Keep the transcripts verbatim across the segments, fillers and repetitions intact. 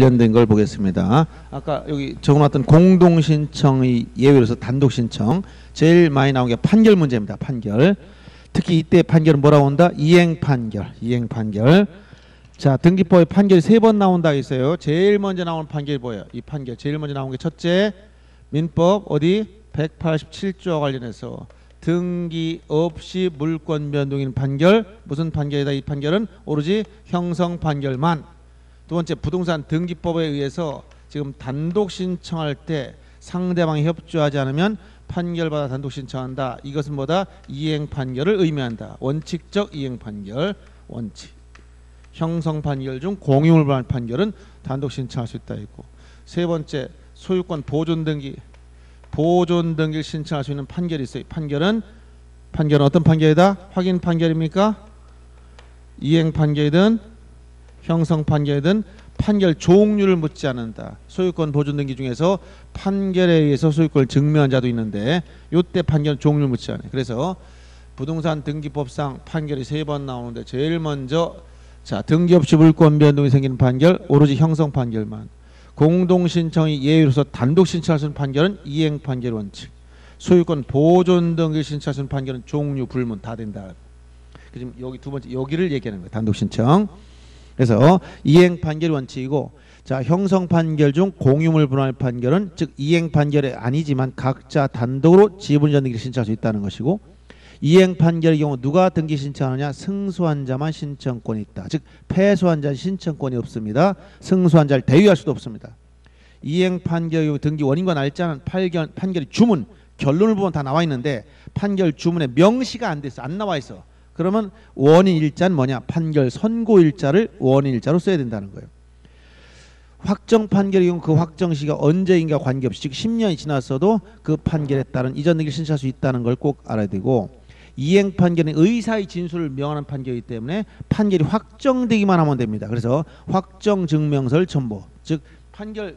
관련된 걸 보겠습니다. 아까 여기 적어놨던 공동신청의 예외로서 단독신청 제일 많이 나온 게 판결 문제입니다. 판결. 특히 이때 판결은 뭐라고 온다? 이행판결. 이행판결. 자, 등기법의 판결이 세 번 나온다고 했어요. 제일 먼저 나온 판결이 뭐예요? 이 판결. 제일 먼저 나온 게 첫째 민법 어디? 백팔십칠 조와 관련해서 등기 없이 물권 변동인 판결. 무슨 판결이다? 이 판결은 오로지 형성 판결만. 두 번째 부동산 등기법에 의해서 지금 단독 신청할 때 상대방이 협조하지 않으면 판결받아 단독 신청한다. 이것은 뭐다? 이행 판결을 의미한다. 원칙적 이행 판결. 원칙. 형성 판결 중 공유물 반환 판결은 단독 신청할 수 있다 있고. 세 번째 소유권 보존 등기. 보존 등기를 신청할 수 있는 판결이 있어요. 판결은 판결은 어떤 판결이다? 확인 판결입니까? 이행 판결이든 형성 판결이든 판결 종류를 묻지 않는다. 소유권 보존 등기 중에서 판결에 의해서 소유권을 증명한 자도 있는데 이때 판결 종류를 묻지 않아요. 그래서 부동산 등기법상 판결이 세 번 나오는데 제일 먼저 자 등기 없이 물권 변동이 생기는 판결 오로지 형성 판결만. 공동 신청이 예외로서 단독 신청할 수 있는 판결은 이행 판결 원칙. 소유권 보존 등기 신청할 수 있는 판결은 종류 불문 다 된다. 지금 여기 두 번째 여기를 얘기하는 거예요. 단독 신청. 그래서 이행 판결 원칙이고 자 형성 판결 중 공유물 분할 판결은 즉 이행 판결이 아니지만 각자 단독으로 지분이전 등기를 신청할 수 있다는 것이고 이행 판결의 경우 누가 등기 신청하느냐 승소한 자만 신청권이 있다. 즉 패소한 자는 신청권이 없습니다. 승소한 자를 대위할 수도 없습니다. 이행 판결의 경우 등기 원인과 날짜는 판결, 판결이 주문 결론을 보면 다 나와 있는데 판결 주문에 명시가 안 돼 있어. 안 나와 있어. 그러면 원인 일자는 뭐냐? 판결 선고 일자를 원인 일자로 써야 된다는 거예요. 확정 판결의 경우 그 확정 시기가 언제인가 관계없이 즉 십 년이 지났어도 그 판결에 따른 이전 등기를 신청할 수 있다는 걸 꼭 알아야 되고 이행 판결은 의사의 진술을 명하는 판결이기 때문에 판결이 확정되기만 하면 됩니다. 그래서 확정 증명서를 첨부. 즉 판결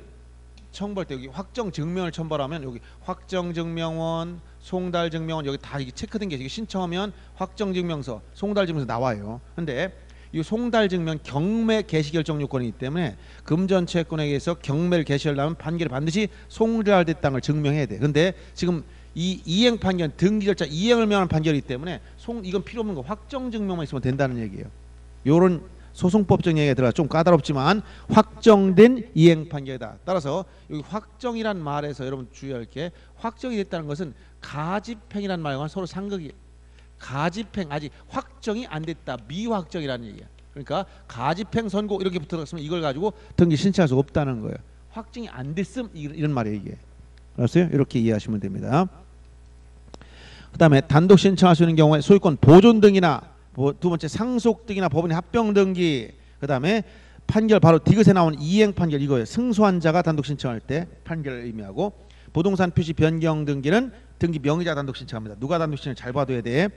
첨부할 때 여기 확정 증명을 첨부하면 여기 확정 증명원, 송달 증명원 여기 다 이게 체크된 게 신청하면 확정 증명서, 송달 증명서 나와요. 근데 이 송달 증명 경매 개시 결정 요건이기 때문에 금전 채권에 의해서 경매를 개시하려면 판결이 반드시 송달된 땅을 증명해야 돼. 근데 지금 이 이행 판결 등기 절차 이행을 명하는 판결이기 때문에 송 이건 필요 없는 거 확정 증명만 있으면 된다는 얘기예요. 요런 소송법적 얘기가 들어가 좀 까다롭지만 확정된 이행 판결이다. 따라서 여기 확정이란 말에서 여러분 주의할 게 확정이 됐다는 것은 가집행이란 말과 서로 상극이 가집행 아직 확정이 안 됐다. 미확정이라는 얘기야. 그러니까 가집행 선고 이렇게 붙어있으면 이걸 가지고 등기 신청할 수 없다는 거예요. 확정이 안 됐음 이런 말이에요. 이게. 알았어요? 이렇게 이해하시면 됩니다. 그 다음에 단독 신청할 수 있는 경우에 소유권 보존 등이나 두 번째 상속 등이나 법원의 합병 등기 그 다음에 판결 바로 디귿에 나온 이행 판결 이거예요. 승소한 자가 단독 신청할 때 판결을 의미하고 부동산 표시 변경 등기는 등기 명의자 단독 신청합니다. 누가 단독 신청을 잘 봐둬야 돼.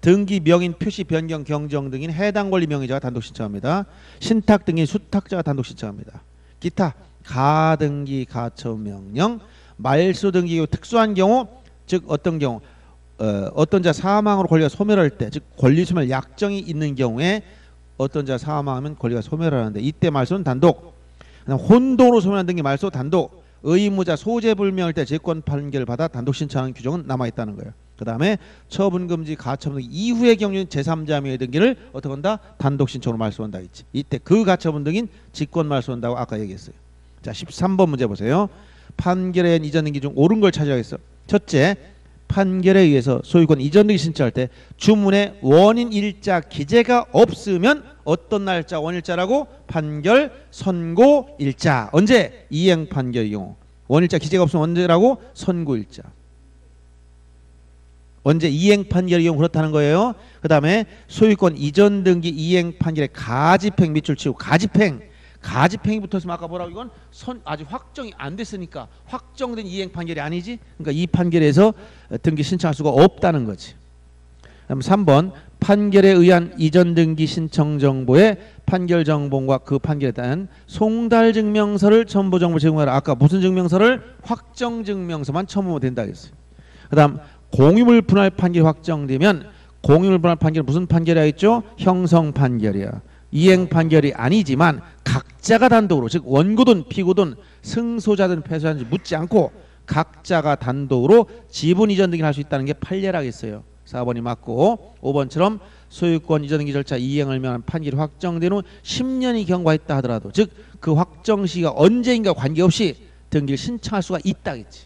등기 명인 표시 변경 경정 등인 해당 권리 명의자가 단독 신청합니다. 신탁 등인 수탁자가 단독 신청합니다. 기타 가등기 가처분 명령 말소 등기 특수한 경우 즉 어떤 경우 어, 어떤 자 사망으로 권리가 소멸할 때 즉 권리 소멸 약정이 있는 경우에 어떤 자 사망하면 권리가 소멸하는데 이때 말소는 단독 혼동으로 소멸한 등기 말소 단독 의무자 소재불명일 때 재권 판결받아 단독 신청하는 규정은 남아있다는 거예요. 그 다음에 처분금지 가처분 등기 이후의 경우는 제삼자 명의 등기를 어떻게 한다? 단독 신청으로 말소한다 했지. 이때 그 가처분 등기는 직권 말소한다고 아까 얘기했어요. 자 십삼 번 문제 보세요. 판결에 이전 등기 중 옳은 걸 찾아야겠어. 첫째 판결에 의해서 소유권 이전 등기 신청할 때 주문에 원인 일자 기재가 없으면 어떤 날짜 원일자라고 판결 선고 일자 언제 이행 판결 경우 원일자 기재가 없으면 언제라고 선고 일자 언제 이행 판결 경우 그렇다는 거예요. 그 다음에 소유권 이전 등기 이행 판결에 가집행 밑줄 치고 가집행 가집행이 붙었으면 아까 뭐라고 이건 선, 아직 확정이 안 됐으니까 확정된 이행 판결이 아니지. 그러니까 이 판결에서 등기 신청할 수가 없다는 거지. 그럼 삼 번 판결에 의한 이전 등기 신청 정보에 판결 정보와 그 판결에 대한 송달 증명서를 첨부 정보 제공하라. 아까 무슨 증명서를 확정 증명서만 첨부하면 된다 했어요. 그다음 공유물 분할 판결 확정되면 공유물 분할 판결 무슨 판결이야 있죠? 형성 판결이야. 이행 판결이 아니지만 각자가 단독으로, 즉 원고든 피고든 승소자든 패소자든지 묻지 않고 각자가 단독으로 지분 이전 등기를 할 수 있다는 게 판례라고 했어요. 사 번이 맞고 오 번처럼 소유권 이전 등기 절차 이행을 명한 판결이 확정된 후 십 년이 경과했다 하더라도, 즉 그 확정 시기가 언제인가 관계없이 등기를 신청할 수가 있다겠지.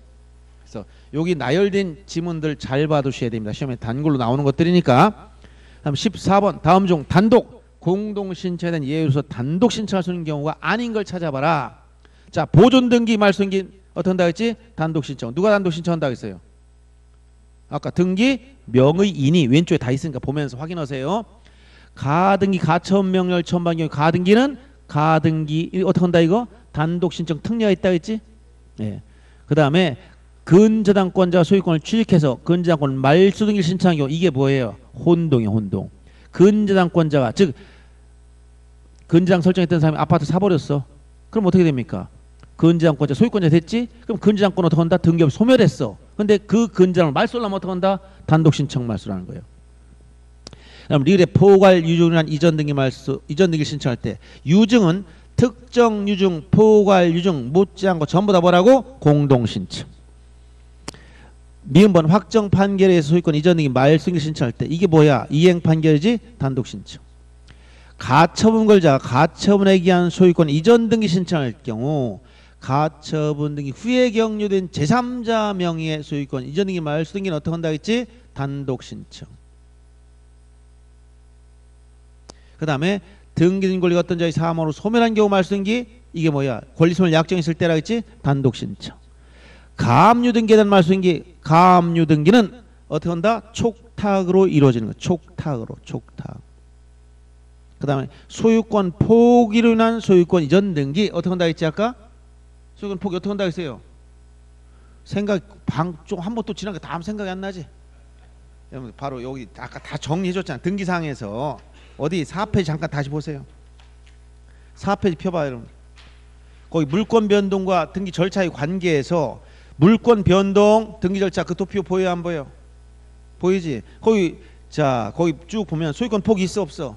그래서 여기 나열된 지문들 잘 봐두셔야 됩니다. 시험에 단골로 나오는 것들이니까. 다음 십사 번, 다음 중 단독 공동 신청에 대한 예외로서 단독 신청할 수 있는 경우가 아닌 걸 찾아봐라. 자, 보존 등기 말소 등기 어떻게 한다고 했지? 단독 신청. 누가 단독 신청한다고 했어요? 아까 등기 명의인이 왼쪽에 다 있으니까 보면서 확인하세요. 가등기 가처분 명령 처분받은 경우 가등기는 가등기 어떻게 한다 이거? 단독 신청 특례가 있다고 했지? 예. 그 다음에 근저당권자 소유권을 취득해서 근저당권 말소 등기를 신청한 경우 이게 뭐예요? 혼동이에요, 혼동. 근저당권자가, 즉 근저당 설정했던 사람이 아파트 사버렸어. 그럼 어떻게 됩니까? 근저당권자 소유권자 됐지? 그럼 근저당권 어떻게 한다? 등기업 소멸했어. 근데 그 근저당을 말소하면 어떻게 한다? 단독 신청 말소라는 거예요. 그럼 리을의 포괄 유증이란 이전 등기 말소, 이전 등기 신청할 때 유증은 특정 유증, 포괄 유증 못지않고 전부 다 뭐라고? 공동 신청. 미음번 확정 판결에서 소유권 이전 등기 말소 등기 신청할 때 이게 뭐야? 이행 판결이지 단독 신청. 가처분 걸자가 가처분에 기한 소유권 이전 등기 신청할 경우 가처분 등기 후에 경유된 제삼자 명의의 소유권 이전 등기 말소 등기는 어떻게 한다고 했지? 단독 신청. 그 다음에 등기된 권리가 어떤 자의 사망으로 소멸한 경우 말소 등기 이게 뭐야? 권리 소멸 약정했을 때라고 했지? 단독 신청. 가압류 등기에 대한 말소 등기 가압류 등기는 어떻게 한다? 촉탁으로 이루어지는 거. 촉탁으로. 촉탁. 그 다음에 소유권 포기로 인한 소유권 이전 등기 어떻게 한다고 했지? 아까 소유권 포기 어떻게 한다고 했어요? 생각 방 좀 한 번 또 지나니까 다음 생각이 안 나지? 여러분 바로 여기 아까 다 정리해줬잖아. 등기사항에서 어디 사 페이지 잠깐 다시 보세요. 사 페이지 펴봐요, 여러분. 거기 물권 변동과 등기 절차의 관계에서 물권 변동, 등기 절차 그 도표 보여 안 보여? 보이지? 거기 자, 거기 쭉 보면 소유권 포기 있어 없어?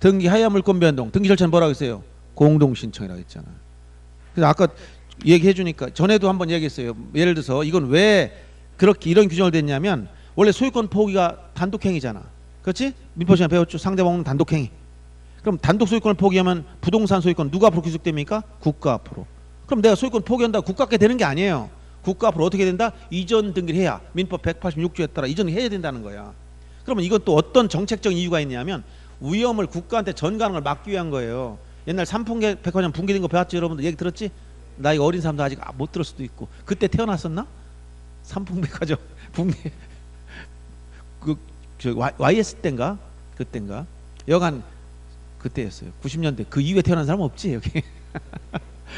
등기 하야 물권 변동, 등기 절차는 뭐라고 했어요? 공동 신청이라고 했잖아. 그래서 아까 얘기해 주니까 전에도 한번 얘기했어요. 예를 들어서 이건 왜 그렇게 이런 규정을 냈냐면 원래 소유권 포기가 단독행위잖아. 그렇지? 민법 시간 배웠죠? 상대방은 단독행위. 그럼 단독 소유권을 포기하면 부동산 소유권 누가 앞으로 귀속됩니까? 국가 앞으로. 그럼 내가 소유권 포기한다고 국가께 되는 게 아니에요. 국가 앞으로 어떻게 된다? 이전 등기를 해야. 민법 백팔십육 조에 따라 이전을 해야 된다는 거야. 그러면 이건 또 어떤 정책적인 이유가 있냐면 위험을 국가한테 전가하는 걸 막기 위한 거예요. 옛날 삼풍계 백화점 붕괴된 거 배웠지? 여러분들 얘기 들었지? 나이 어린 사람도 아직 못 들을 수도 있고. 그때 태어났었나? 삼풍계 백화점 붕괴. 그 저 와이에스 때인가? 그때인가? 여간 그때였어요. 구십 년대. 그 이후에 태어난 사람 없지 여기.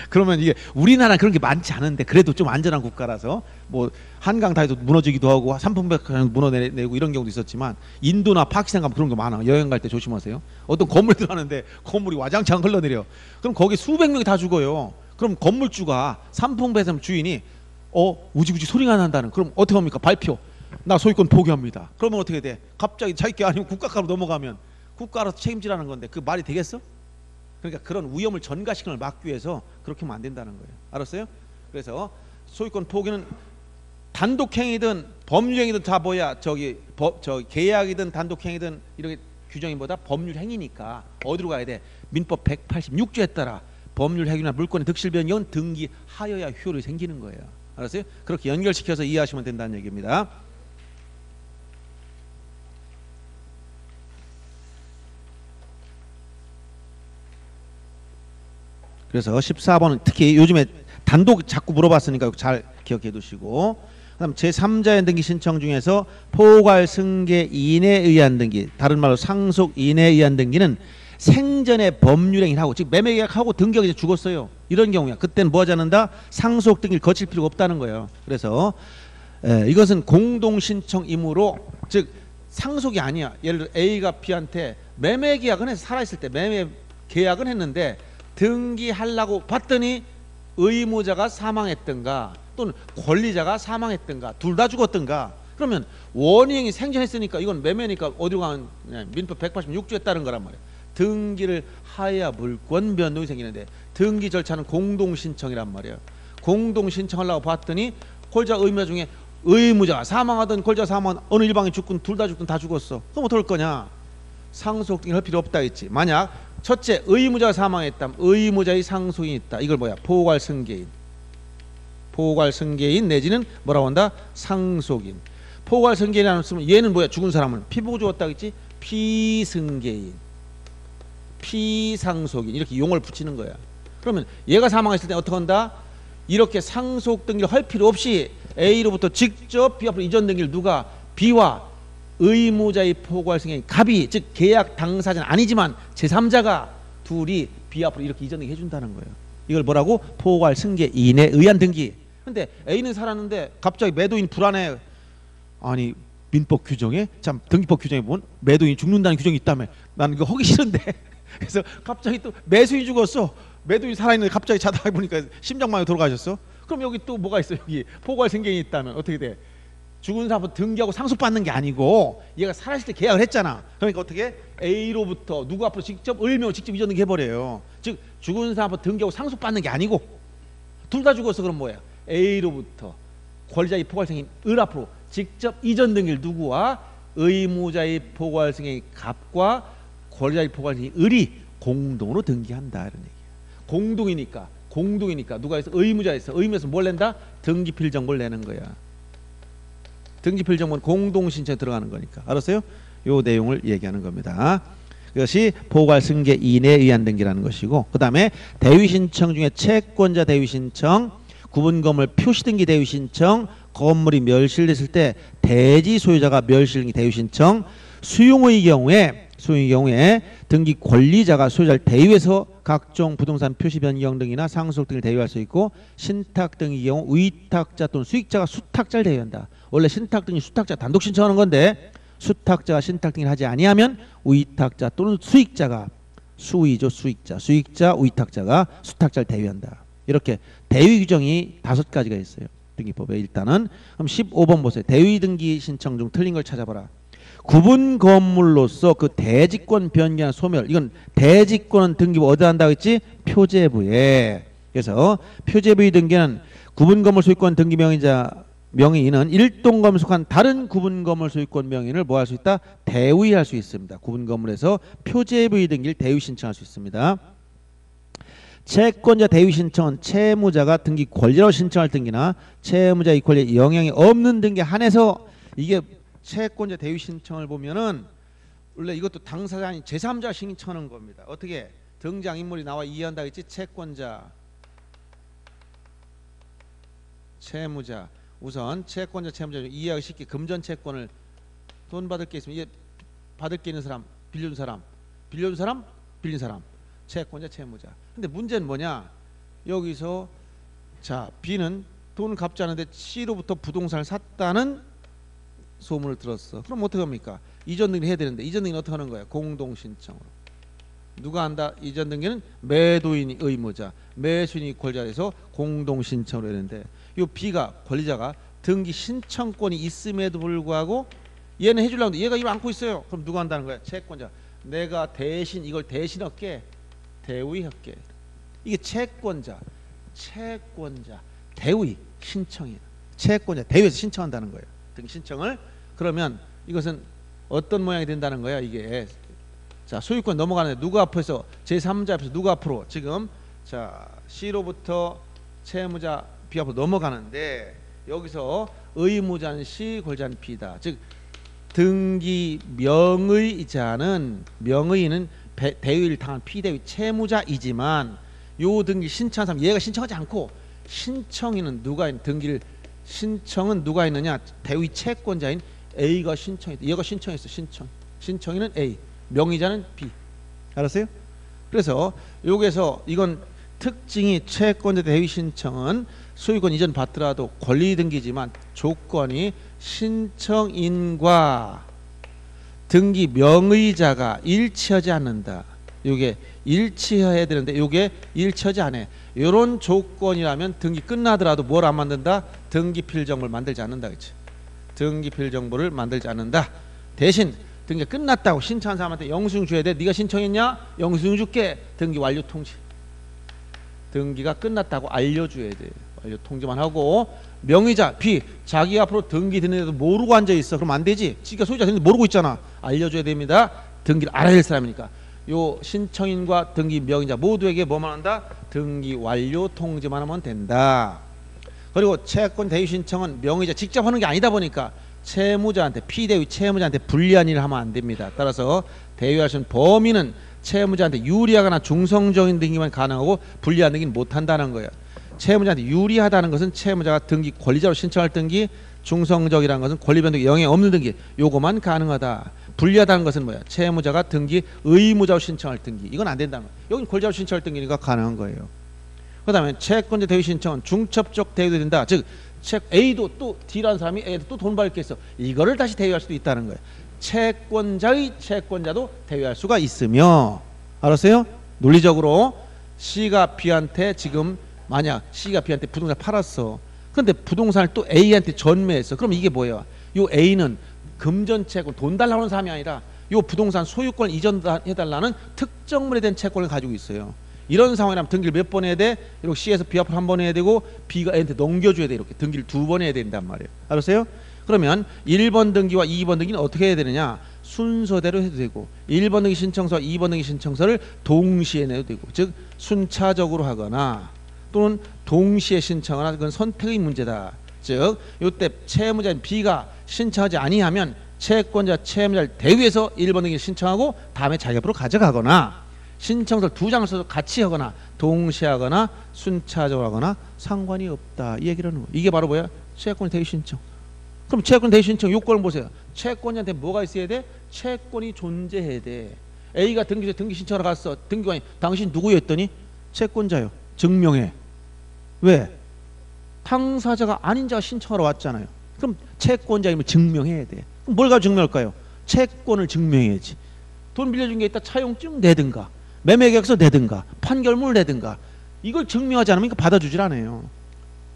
그러면 이게 우리나라 그런 게 많지 않은데 그래도 좀 안전한 국가라서 뭐 한강 다리도 무너지기도 하고 삼풍백화점도 무너내리고 이런 경우도 있었지만 인도나 파키스탄 가면 그런 거 많아. 여행 갈 때 조심하세요. 어떤 건물 들어가는데 건물이 와장창 흘러내려. 그럼 거기 수백 명이 다 죽어요. 그럼 건물주가 삼풍백화점 주인이 어 우지부지 소리가 난다는. 그럼 어떻게 합니까? 발표. 나 소유권 포기합니다. 그러면 어떻게 돼? 갑자기 자기 게 아니고 국가가로 넘어가면 국가 알아서 책임지라는 건데 그 말이 되겠어? 그러니까 그런 위험을 전가시키는 걸 막기 위해서 그렇게 하면 안 된다는 거예요. 알았어요? 그래서 소유권 포기는 단독행위든 법률행위든 다 뭐야? 저기 법, 저 계약이든 단독행위든 이렇게 규정이 뭐다? 법률행위니까 어디로 가야 돼? 민법 백팔십육 조에 따라 법률행위나 물권의 득실변경은 등기하여야 효율이 생기는 거예요. 알았어요? 그렇게 연결시켜서 이해하시면 된다는 얘기입니다. 그래서 십사 번은 특히 요즘에 단독 자꾸 물어봤으니까 잘 기억해 두시고, 그 다음 제삼자의 등기 신청 중에서 포괄 승계인에 의한 등기, 다른 말로 상속인에 의한 등기는 생전에 법률행위를 하고, 즉 매매계약하고 등기가 이제 죽었어요. 이런 경우야. 그때는 뭐 하지 않는다? 상속 등기를 거칠 필요가 없다는 거예요. 그래서 에, 이것은 공동신청이므로, 즉 상속이 아니야. 예를 들어 A가 B한테 매매계약은 해서 살아있을 때 매매계약은 했는데 등기하려고 봤더니 의무자가 사망했든가 또는 권리자가 사망했든가 둘 다 죽었든가. 그러면 원행이 생존했으니까 이건 매매니까 어디로 가면 민법 백팔십육 조에 따른 거란 말이에요. 등기를 하야 물권 변동이 생기는데 등기 절차는 공동신청이란 말이에요. 공동신청하려고 봤더니 골자 의무자 중에 의무자가 사망하든 골자 사망하든 어느 일방이 죽든 둘 다 죽든 다 죽었어. 그럼 어떨 거냐? 상속 등기를 할 필요 없다 했지. 만약 첫째 의무자가 사망했다면 의무자의 상속인이 있다. 이걸 뭐야? 포괄승계인. 포괄승계인 내지는 뭐라고 한다? 상속인. 포괄승계인이라는 쓰면 얘는 뭐야? 죽은 사람은 피보고 죽었다 했지. 피승계인, 피상속인 이렇게 용어를 붙이는 거야. 그러면 얘가 사망했을 때 어떻게 한다? 이렇게 상속 등기를 할 필요 없이 A로부터 직접 B 앞으로 이전 등기를 누가? B와 의무자의 포괄승계인 갑이, 즉 계약 당사자는 아니지만 제삼자가 둘이 B 앞으로 이렇게 이전 등기 해준다는 거예요. 이걸 뭐라고? 포괄승계인에 의한 등기. 근데 A는 살았는데 갑자기 매도인 불안해. 아니 민법 규정에, 참 등기법 규정에 보면 매도인이 죽는다는 규정이 있다며. 나는 그거 하기 싫은데. 그래서 갑자기 또 매수인이 죽었어. 매도인이 살아있는데 갑자기 자다가 보니까 심장마비 돌아가셨어. 그럼 여기 또 뭐가 있어? 여기 포괄승계인이 있다면 어떻게 돼? 죽은 사람부터 등기하고 상속받는 게 아니고 얘가 살아있을 때 계약을 했잖아. 그러니까 어떻게? A로부터 누구 앞으로 직접 을명을 직접 이전 등기해버려요. 즉 죽은 사람부터 등기하고 상속받는 게 아니고 둘 다 죽었어. 그럼 뭐야? A로부터 권리자의 포괄승계인 을 앞으로 직접 이전 등기를 누구와? 의무자의 포괄승계인 갑과 권리자의 포괄승계인 을이 공동으로 등기한다 이런 얘기야. 공동이니까 공동이니까 누가 있어? 의무자 있어. 의무에서 뭘 낸다? 등기필 정보를 내는 거야. 등기필 정보는 공동 신청에 들어가는 거니까. 알았어요? 요 내용을 얘기하는 겁니다. 그것이 포괄승계인에 의한 등기라는 것이고, 그 다음에 대위신청 중에 채권자 대위신청, 구분건물 표시등기 대위신청, 건물이 멸실됐을 때 대지 소유자가 멸실등기 대위신청, 수용의 경우에 수용의 경우에 등기 권리자가 소유자를 대위해서 각종 부동산 표시 변경 등이나 상속 등을 대위할 수 있고, 신탁 등의 경우 의탁자 또는 수익자가 수탁자를 대위한다. 원래 신탁 등이 수탁자 단독 신청하는 건데 수탁자가 신탁 등을 하지 아니하면 의탁자 또는 수익자가 수의죠 수익자 수익자 의탁자가 수탁자를 대위한다. 이렇게 대위 규정이 다섯 가지가 있어요. 등기법에. 일단은 그럼 십오 번 보세요. 대위 등기 신청 중 틀린 걸 찾아봐라. 구분 건물로서 그 대지권 변경이나 소멸, 이건 대지권은 등기부 어디 한다고 했지? 표제부에. 그래서 표제부의 등기는 구분 건물 소유권 등기 명의자 명의인은 일동건물 속한 다른 구분 건물 소유권 명의인을 뭐 할 수 있다? 대위할 수 있습니다. 구분 건물에서 표제부의 등기를 대위 신청할 수 있습니다. 채권자 대위 신청은 채무자가 등기 권리로 신청할 등기나 채무자의 권리에 영향이 없는 등기에 한해서, 이게 채권자 대위 신청을 보면은 원래 이것도 당사자 아닌 제삼자 신청하는 겁니다. 어떻게 등장인물이 나와 이해한다 했지? 채권자, 채무자. 우선 채권자, 채무자 이해하기 쉽게 금전 채권을 돈 받을 게 있으면 이게 받을 게 있는 사람, 빌려준 사람, 빌려준 사람, 빌린 사람. 채권자, 채무자. 근데 문제는 뭐냐? 여기서 자 B는 돈을 갚지 않은데 C로부터 부동산을 샀다는 소문을 들었어. 그럼 어떻게 합니까? 이전 등기를 해야 되는데 이전 등기는 어떻게 하는 거야? 공동신청으로. 누가 한다? 이전 등기는 매도인이 의무자, 매수인이 권리자에서 공동신청으로 했는데, 이 B가 권리자가 등기 신청권이 있음에도 불구하고 얘는 해주려고 하는데 얘가 이걸 안고 있어요. 그럼 누가 한다는 거야? 채권자. 내가 대신 이걸 대신 할게. 대위할게. 이게 채권자, 채권자 대위 신청이에요. 채권자 대위에서 신청한다는 거예요. 등기 신청을. 그러면 이것은 어떤 모양이 된다는 거야? 이게 자 소유권 넘어가는데 누구 앞에서? 제삼자 앞에서 누구 앞으로? 지금 자 C로부터 채무자 B 앞으로 넘어가는데 여기서 의무자는 C, 권리자는 B다. 즉 등기 명의자는 명의인은 대위를 당한 피대위 채무자이지만 요 등기 신청한 사람 얘가 신청하지 않고 신청인은 누가 있는, 등기를 신청은 누가 있느냐? 대위 채권자인 A가 신청했다. 얘가 신청했어. 신청 신청인은 A, 명의자는 B. 알았어요? 그래서 여기에서 이건 특징이 채권자 대위 신청은 소유권 이전 받더라도 권리 등기지만 조건이 신청인과 등기 명의자가 일치하지 않는다. 이게 일치해야 되는데 이게 일치하지 않아. 이런 조건이라면 등기 끝나더라도 뭘 안 만든다? 등기필 정보를 만들지 않는다. 그치? 등기필 정보를 만들지 않는다. 대신 등기 끝났다고 신청한 사람한테 영수증 줘야 돼. 네가 신청했냐? 영수증 줄게. 등기 완료 통지. 등기가 끝났다고 알려줘야 돼. 완료 통지만 하고. 명의자 B 자기 앞으로 등기 드는데도 모르고 앉아 있어. 그럼 안 되지. 지가 소유자 되는데 모르고 있잖아. 알려줘야 됩니다. 등기를 알아야 될 사람이니까. 요 신청인과 등기 명의자 모두에게 뭐만 한다? 등기 완료 통지만 하면 된다. 그리고 채권 대위 신청은 명의자 직접 하는 게 아니다 보니까 채무자한테 피대위 채무자한테 불리한 일을 하면 안 됩니다. 따라서 대위할 수 있는 범위는 채무자한테 유리하거나 중성적인 등기만 가능하고 불리한 등기는 못한다는 거예요. 채무자한테 유리하다는 것은 채무자가 등기 권리자로 신청할 등기, 중성적이라는 것은 권리변동에 영향 없는 등기, 요거만 가능하다. 불리하다는 것은 뭐야? 채무자가 등기 의무자로 신청할 등기, 이건 안 된다는 거예요. 여긴 권리자로 신청할 등기니까 가능한 거예요. 그 다음에 채권자 대위 신청은 중첩적 대위도 된다. 즉 A도 또 D라는 사람이 A도 또 돈 받을 게 있어. 이거를 다시 대위할 수도 있다는 거예요. 채권자의 채권자도 대위할 수가 있으며, 알았어요? 논리적으로 C가 B한테 지금 만약 C가 B한테 부동산 팔았어. 근데 부동산을 또 A한테 전매했어. 그럼 이게 뭐예요? 요 A는 금전채권 돈 달라고 하는 사람이 아니라 요 부동산 소유권 이전해달라는 특정물에 대한 채권을 가지고 있어요. 이런 상황이라면 등기를 몇 번 해야 돼? 이렇게 C에서 B 앞으로 한 번 해야 되고 B가 A한테 넘겨줘야 돼. 이렇게 등기를 두 번 해야 된단 말이에요. 알았어요? 그러면 일 번 등기와 이 번 등기는 어떻게 해야 되느냐? 순서대로 해도 되고 일 번 등기 신청서와 이 번 등기 신청서를 동시에 내도 되고, 즉 순차적으로 하거나 또는 동시에 신청하나, 그건 선택의 문제다. 즉 이때 채무자인 B가 신청하지 아니하면 채권자 채무자를 대위해서 일 번 등기를 신청하고 다음에 자기 앞으로 가져가거나, 신청서 두 장을 써서 같이 하거나 동시에 하거나 순차적으로 하거나 상관이 없다. 이 얘기를 하는 거예요. 이게 바로 뭐야? 채권 대위 신청. 그럼 채권 대위 신청 요건을 보세요. 채권자한테 뭐가 있어야 돼? 채권이 존재해야 돼. A가 등기소에 등기 신청하러 갔어. 등기관이 당신 누구요? 했더니 채권자요. 증명해. 왜? 당사자가 아닌 자가 신청하러 왔잖아요. 그럼 채권자임을 증명해야 돼. 그럼 뭘 가지고 증명할까요? 채권을 증명해야지. 돈 빌려준 게 있다 차용증 내든가 매매계약서 내든가 판결문을 내든가, 이걸 증명하지 않으면 받아주질 않아요.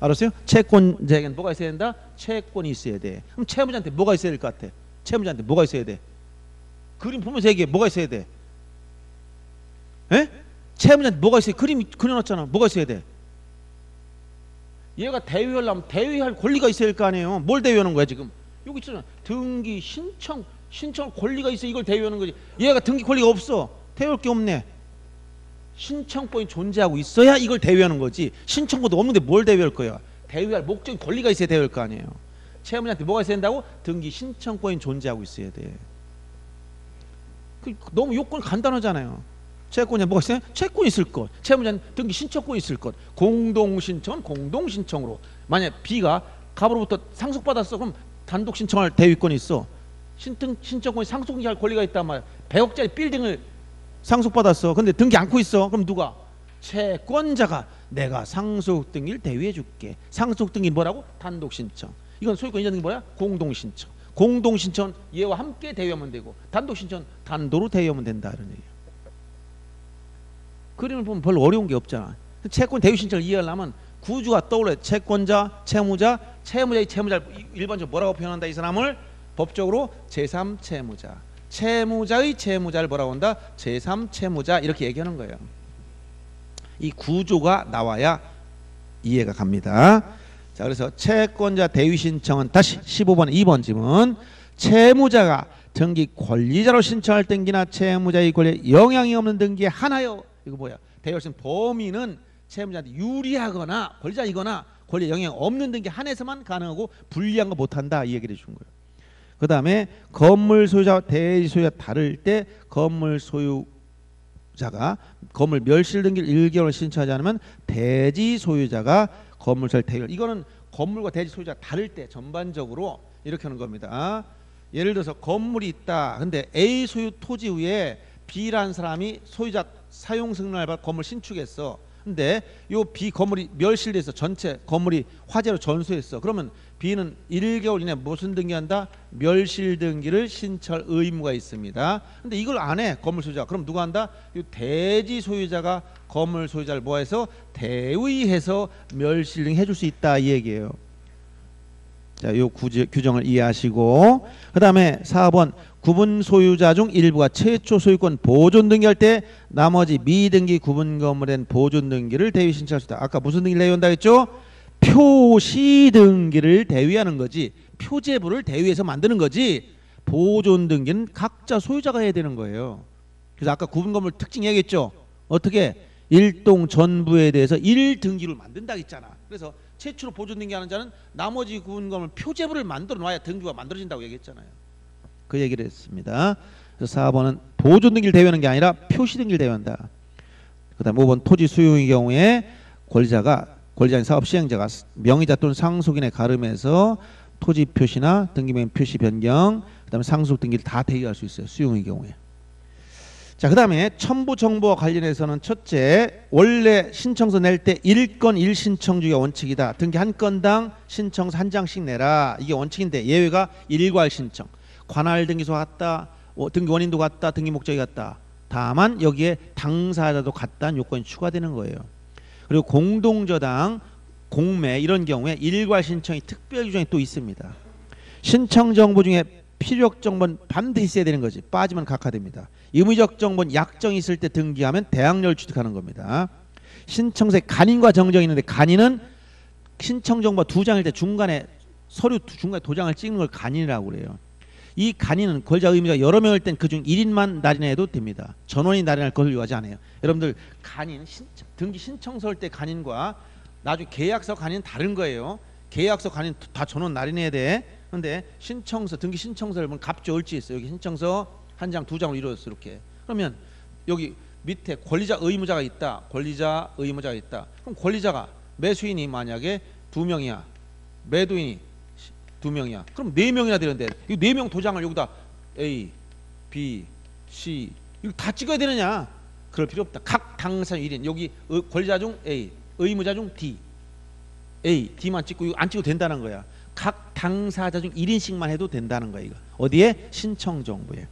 알았어요? 채권자에게는 뭐가 있어야 된다? 채권이 있어야 돼. 그럼 채무자한테 뭐가 있어야 될 것 같아? 채무자한테 뭐가 있어야 돼? 그림 보면서 얘기해. 뭐가 있어야 돼? 에? 채무자한테 뭐가 있어야 돼? 그림 그려놨잖아. 뭐가 있어야 돼? 얘가 대위하려면 대위할 권리가 있어야 될 거 아니에요. 뭘 대위하는 거야 지금? 여기 있잖아. 등기 신청 신청 권리가 있어. 이걸 대위하는 거지. 얘가 등기 권리가 없어. 대위할 게 없네. 신청권이 존재하고 있어야 이걸 대위하는 거지. 신청권도 없는데 뭘 대위할 거야? 대위할 목적인 권리가 있어야 대위할 거 아니에요. 채무자한테 뭐가 있어야 된다고? 등기 신청권이 존재하고 있어야 돼. 너무 요건 간단하잖아요. 채권이 뭐가 있어요? 채권이 있을 것. 채무자는 등기 신청권이 있을 것. 공동신청은 공동신청으로. 만약 B가 갑으로부터 상속받았어. 그럼 단독 신청할 대위권이 있어. 신청, 신청권이 상속할 권리가 있단 말이야. 백억짜리 빌딩을 상속받았어. 근데 등기 안고 있어. 그럼 누가? 채권자가 내가 상속등기를 대위해 줄게. 상속등기 뭐라고? 단독신청. 이건 소유권 이전 등기 뭐야? 공동신청. 공동신청 얘와 함께 대위하면 되고 단독신청 단도로 대위하면 된다. 이런 얘기야. 그림을 보면 별로 어려운 게 없잖아. 채권 대위 신청을 이해하려면 구주가 떠올라요. 채권자, 채무자, 채무자의 채무자를 일반적으로 뭐라고 표현한다? 이 사람을 법적으로 제삼 채무자. 채무자의 채무자를 뭐라고 한다? 제삼 채무자. 이렇게 얘기하는 거예요. 이 구조가 나와야 이해가 갑니다. 자, 그래서 채권자 대위 신청은 다시 십오 번 이 번 질문. 채무자가 등기 권리자로 신청할 등기나 채무자의 권리에 영향이 없는 등기에 한하여, 이거 뭐야? 대위할 수 있는 범위는 채무자한테 유리하거나 권리자이거나 권리에 영향 없는 등기 한해서만 가능하고 불리한 거 못한다. 이 얘기를 해준 거예요. 그 다음에 건물 소유자와 대위 소유자 다를 때 건물 소유자가 건물 멸실 등기를 일 개월 신청하지 않으면 대지 소유자가 건물 소유자 대위, 이거는 건물과 대지 소유자 다를 때 전반적으로 이렇게 하는 겁니다. 예를 들어서 건물이 있다. 근데 A 소유 토지 위에 B라는 사람이 소유자 사용 승낙을 받아 건물 신축했어. 근데 요 B 건물이 멸실돼서 전체 건물이 화재로 전소했어. 그러면 B는 일 개월 이내 무슨 등기한다? 멸실 등기를 신청할 의무가 있습니다. 근데 이걸 안 해 건물 소유자. 그럼 누가 한다? 요 대지 소유자가 건물 소유자를 모아서 대위해서 멸실 등기 해줄 수 있다. 이 얘기예요. 자, 요 구제, 규정을 이해하시고, 그 다음에 사 번 구분 소유자 중 일부가 최초 소유권 보존 등기할 때 나머지 미등기 구분 건물에 보존 등기를 대위 신청할 수 있다. 아까 무슨 등기를 대위한다 했죠? 표시 등기를 대위하는 거지, 표제부를 대위해서 만드는 거지, 보존 등기는 각자 소유자가 해야 되는 거예요. 그래서 아까 구분 건물 특징 얘기했죠. 어떻게 일동 전부에 대해서 일 등기를 만든다 했잖아. 그래서 최초로 보존 등기하는 자는 나머지 구분 건물 표제부를 만들어 놔야 등기가 만들어진다고 얘기했잖아요. 그 얘기를 했습니다. 그래서 사 번은 보존 등기를 대위하는 게 아니라 표시 등기를 대위한다. 그 다음 오 번 토지 수용의 경우에 권리자가, 권리자인 사업 시행자가 명의자 또는 상속인의 가름에서 토지 표시나 등기명 표시 변경, 그 다음에 상속 등기를 다 대위할 수 있어요. 수용의 경우에. 자, 그 다음에 첨부 정보와 관련해서는 첫째, 원래 신청서 낼 때 일 건 일 신청주의가 원칙이다. 등기 한 건당 신청서 한 장씩 내라. 이게 원칙인데 예외가 일괄 신청. 관할 등기소 같다, 등기 원인도 같다, 등기 목적이 같다. 다만 여기에 당사자도 같다는 요건이 추가되는 거예요. 그리고 공동저당, 공매 이런 경우에 일괄 신청이 특별 규정이 또 있습니다. 신청 정보 중에 필요적 정보는 반드시 있어야 되는 거지, 빠지면 각하됩니다. 의무적 정보는 약정이 있을 때 등기하면 대항료를 취득하는 겁니다. 신청서에 간인과 정정이 있는데, 간인은 신청 정보가 두 장일 때 중간에 서류 중간에 도장을 찍는 걸 간인이라고 그래요. 이 간인은 권리자 의무자가 여러 명일 땐 그중 일 인만 날인해도 됩니다. 전원이 날인할 것을 요하지 않아요. 여러분들 간인 신청, 등기 신청서 할 때 간인과 나중에 계약서 간인은 다른 거예요. 계약서 간인 다 전원 날인해야 돼. 근데 신청서, 등기 신청서를 보면 갑주 을지 있어요. 여기 신청서 한 장, 두 장으로 이루어졌어 이렇게. 그러면 여기 밑에 권리자 의무자가 있다, 권리자 의무자가 있다. 그럼 권리자가 매수인이 만약에 두 명이야, 매도인이 두 명이야. 그럼 네 명이나 되는데 이 네 명 도장을 여기다 A, B, C 이거 다 찍어야 되느냐? 그럴 필요 없다. 각 당사 일 인. 여기 권리자 중 A, 의무자 중 D, A, D만 찍고 이거 안 찍어도 된다는 거야. 각 당사자 중 일 인씩만 해도 된다는 거야. 이거 어디에? 신청 정보에.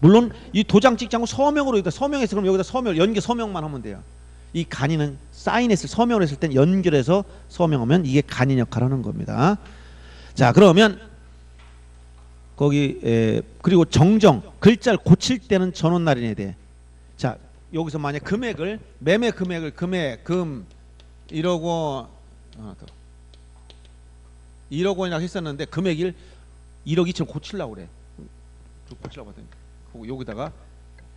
물론 이 도장 찍지 않고 서명으로 여기다 서명해서, 그럼 여기다 서명 연계 서명만 하면 돼요. 이 간인은 사인했을, 서명을 했을 땐 연결해서 서명하면 이게 간인 역할을 하는 겁니다. 자, 그러면 거기 에, 그리고 정정 글자를 고칠 때는 전원 날인에 대해. 자, 여기서 만약 금액을 매매 금액을 금액 금 이러고 아, 일억 원이라고 했었는데 금액을 일억 이천 고치려고 그래. 고치려고 하더니 여기다가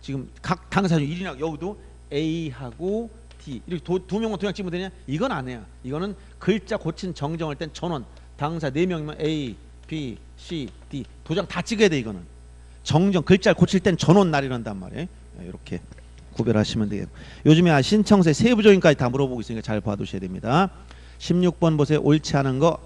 지금 각 당사자 일 인하고 여기도 A하고 D 이렇게 도, 두 명만 도장 찍으면 되냐? 이건 안 해요. 이거는 글자 고친 정정할 땐 전원 당사 네 명이면 A, B, C, D 도장 다 찍어야 돼. 이거는 정정 글자를 고칠 땐 전원 날이란단 말이에요. 이렇게 구별하시면 되겠고, 요즘에 신청서에 세부조인까지 다 물어보고 있으니까 잘 봐두셔야 됩니다. 십육 번 보세요. 옳지 않은 거.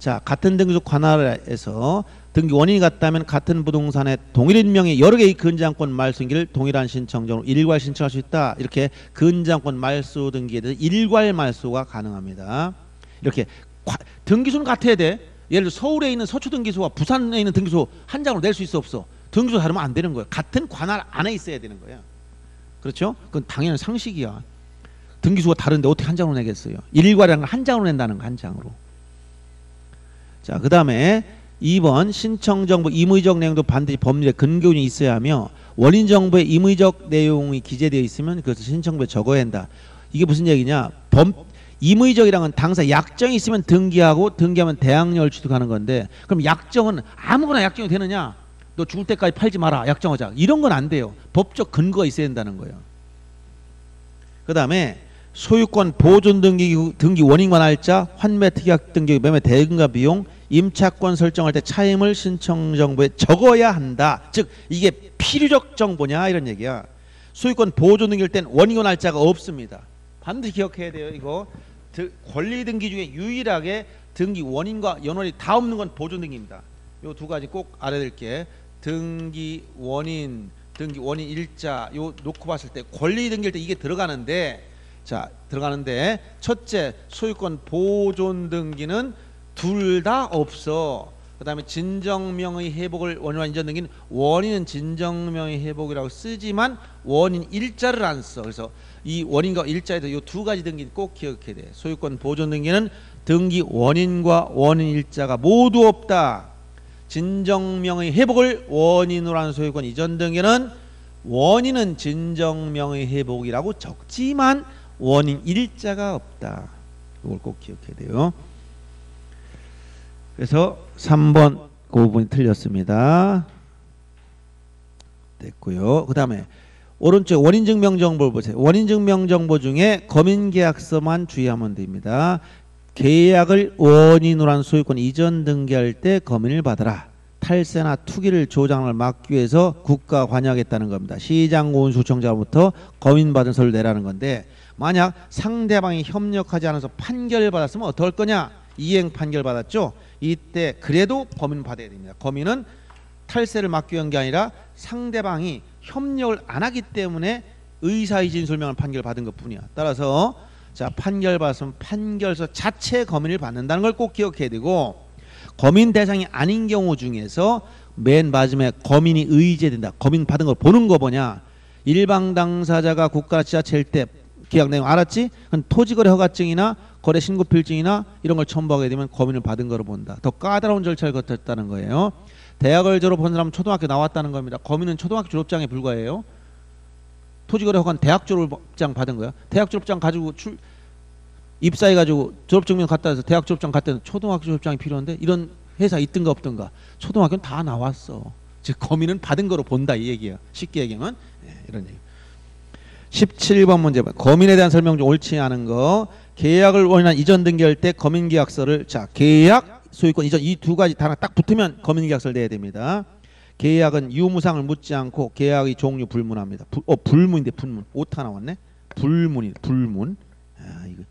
자, 같은 등기소 관할에서 등기 원인이 같다면 같은 부동산에 동일인 명의 여러 개의 근저당권 말소등기를 동일한 신청정으로 일괄 신청할 수 있다. 이렇게 근저당권 말소 등기에 대해서 일괄 말소가 가능합니다. 이렇게 등기소는 같아야 돼. 예를 들어 서울에 있는 서초 등기소와 부산에 있는 등기소 한 장으로 낼 수 있어 없어? 등기소 다르면 안 되는 거야. 같은 관할 안에 있어야 되는 거야. 그렇죠? 그건 당연히 상식이야. 등기소가 다른데 어떻게 한 장으로 내겠어요? 일괄이라는 건 한 장으로 낸다는 거, 한 장으로. 자, 그 다음에 이 번 신청정보 임의적 내용도 반드시 법률에 근거운이 있어야 하며 원인정보에 임의적 내용이 기재되어 있으면 그것을 신청부에 적어야 한다. 이게 무슨 얘기냐? 범, 임의적이란 건 당사 약정이 있으면 등기하고 등기하면 대항료를 취득하는 건데, 그럼 약정은 아무거나 약정이 되느냐? 너 죽을 때까지 팔지 마라 약정하자, 이런 건 안 돼요. 법적 근거가 있어야 된다는 거예요. 그 다음에 소유권 보존 등기, 등기 원인과 날짜, 환매 특약 등기, 매매 대금과 비용, 임차권 설정할 때 차임을 신청 정보에 적어야 한다. 즉 이게 필요적 정보냐 이런 얘기야. 소유권 보존 등기일 땐 원인과 날짜가 없습니다. 반드시 기억해야 돼요. 이거 권리 등기 중에 유일하게 등기 원인과 연원이 다 없는 건 보존 등기입니다. 요 두 가지 꼭 알아야 될 게, 등기 원인, 등기 원인 일자 요 놓고 봤을 때 권리 등기일 때 이게 들어가는데, 자, 들어가는데 첫째 소유권 보존 등기는 둘 다 없어. 그 다음에 진정명의 회복을 원인과 인전 등기는 원인은 진정명의 회복이라고 쓰지만 원인 일자를 안 써. 그래서 이 원인과 일자에서 이 두 가지 등기는 꼭 기억해야 돼. 소유권 보존 등기는 등기 원인과 원인 일자가 모두 없다. 진정명의 회복을 원인으로 한 소유권 이전 등기는 원인은 진정명의 회복이라고 적지만 원인 일자가 없다. 이걸 꼭 기억해야 돼요. 그래서 삼 번 그 부분이 틀렸습니다. 됐고요. 그 다음에 오른쪽 원인증명정보를 보세요. 원인증명정보 중에 검인계약서만 주의하면 됩니다. 계약을 원인으로 한 소유권 이전 등기할 때 검인을 받아라. 탈세나 투기를 조장을 막기 위해서 국가 관여하겠다는 겁니다. 시장고운 소청자로부터 검인받은 서를 내라는 건데 만약 상대방이 협력하지 않아서 판결을 받았으면 어떨 거냐. 이행 판결 받았죠. 이때 그래도 검인 받아야 됩니다. 검인은 탈세를 막기 위한 게 아니라 상대방이 협력을 안 하기 때문에 의사의 진술명을 판결 받은 것뿐이야. 따라서 자 판결 받았으면 판결서 자체 검인을 받는다는 걸 꼭 기억해야 되고 검인 대상이 아닌 경우 중에서 맨 마지막에 검인이 의제된다. 검인 받은 걸 보는 거 보냐. 일방 당사자가 국가나 지자체일 때 계약 내용 알았지? 그건 토지거래 허가증이나 거래 신고 필증이나 이런 걸 첨부하게 되면 검인을 받은 거로 본다. 더 까다로운 절차를 거쳤다는 거예요. 대학을 졸업한 사람은 초등학교 나왔다는 겁니다. 검인은 초등학교 졸업장에 불과해요. 토지거래 허가는 대학 졸업장 받은 거야. 대학 졸업장 가지고 출, 입사해가지고 졸업증명 갖다 해서 대학 졸업장 갖다 해서 초등학교 졸업장이 필요한데 이런 회사 있든가 없든가 초등학교는 다 나왔어. 즉 검인은 받은 거로 본다 이 얘기야. 쉽게 얘기하면 네, 이런 얘기. 십칠 번 문제. 검인에 대한 설명 중 옳지 않은 거. 계약을 원인한 이전 등기할 때 검인계약서를 자 계약 소유권 이전 이 두 가지 단어 딱 붙으면 검인계약서를 내야 됩니다. 계약은 유무상을 묻지 않고 계약의 종류 불문합니다. 부, 어 불문인데 불문 오타 나왔네. 불문이 불문. 아 이거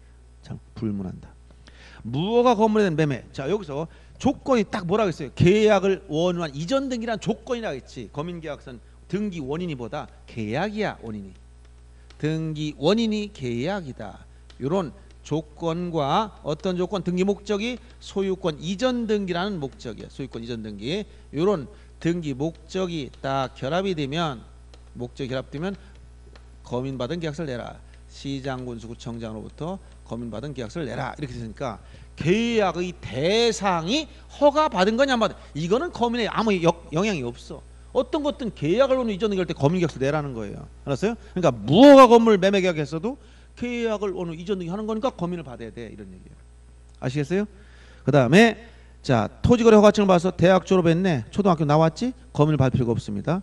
참 불문한다. 무허가 건물에 대한 매매. 자 여기서 조건이 딱 뭐라고 했어요. 계약을 원인한 이전 등기란 조건이라고 했지. 검인계약서는 등기 원인이 보다 계약이야 원인이. 등기 원인이 계약이다. 이런 조건과 어떤 조건 등기 목적이 소유권 이전 등기라는 목적이야. 소유권 이전 등기 이런 등기 목적이 딱 결합이 되면 목적이 결합되면 검인받은 계약서를 내라. 시장군수구청장으로부터 검인받은 계약서를 내라. 이렇게 되니까 계약의 대상이 허가받은 거냐 안 받은 이거는 검인에 아무 영향이 없어. 어떤 것든 계약을 원인으로 이전 등기할 때 검인계약서 내라는 거예요. 알았어요? 그러니까 무허가 건물 매매 계약에서도 계약을 원인으로 이전 등기하는 거니까 검인을 받아야 돼. 이런 얘기예요. 아시겠어요? 그 다음에 자 토지거래 허가증을 봐서 대학 졸업했네. 초등학교 나왔지? 검인을 받을 필요가 없습니다.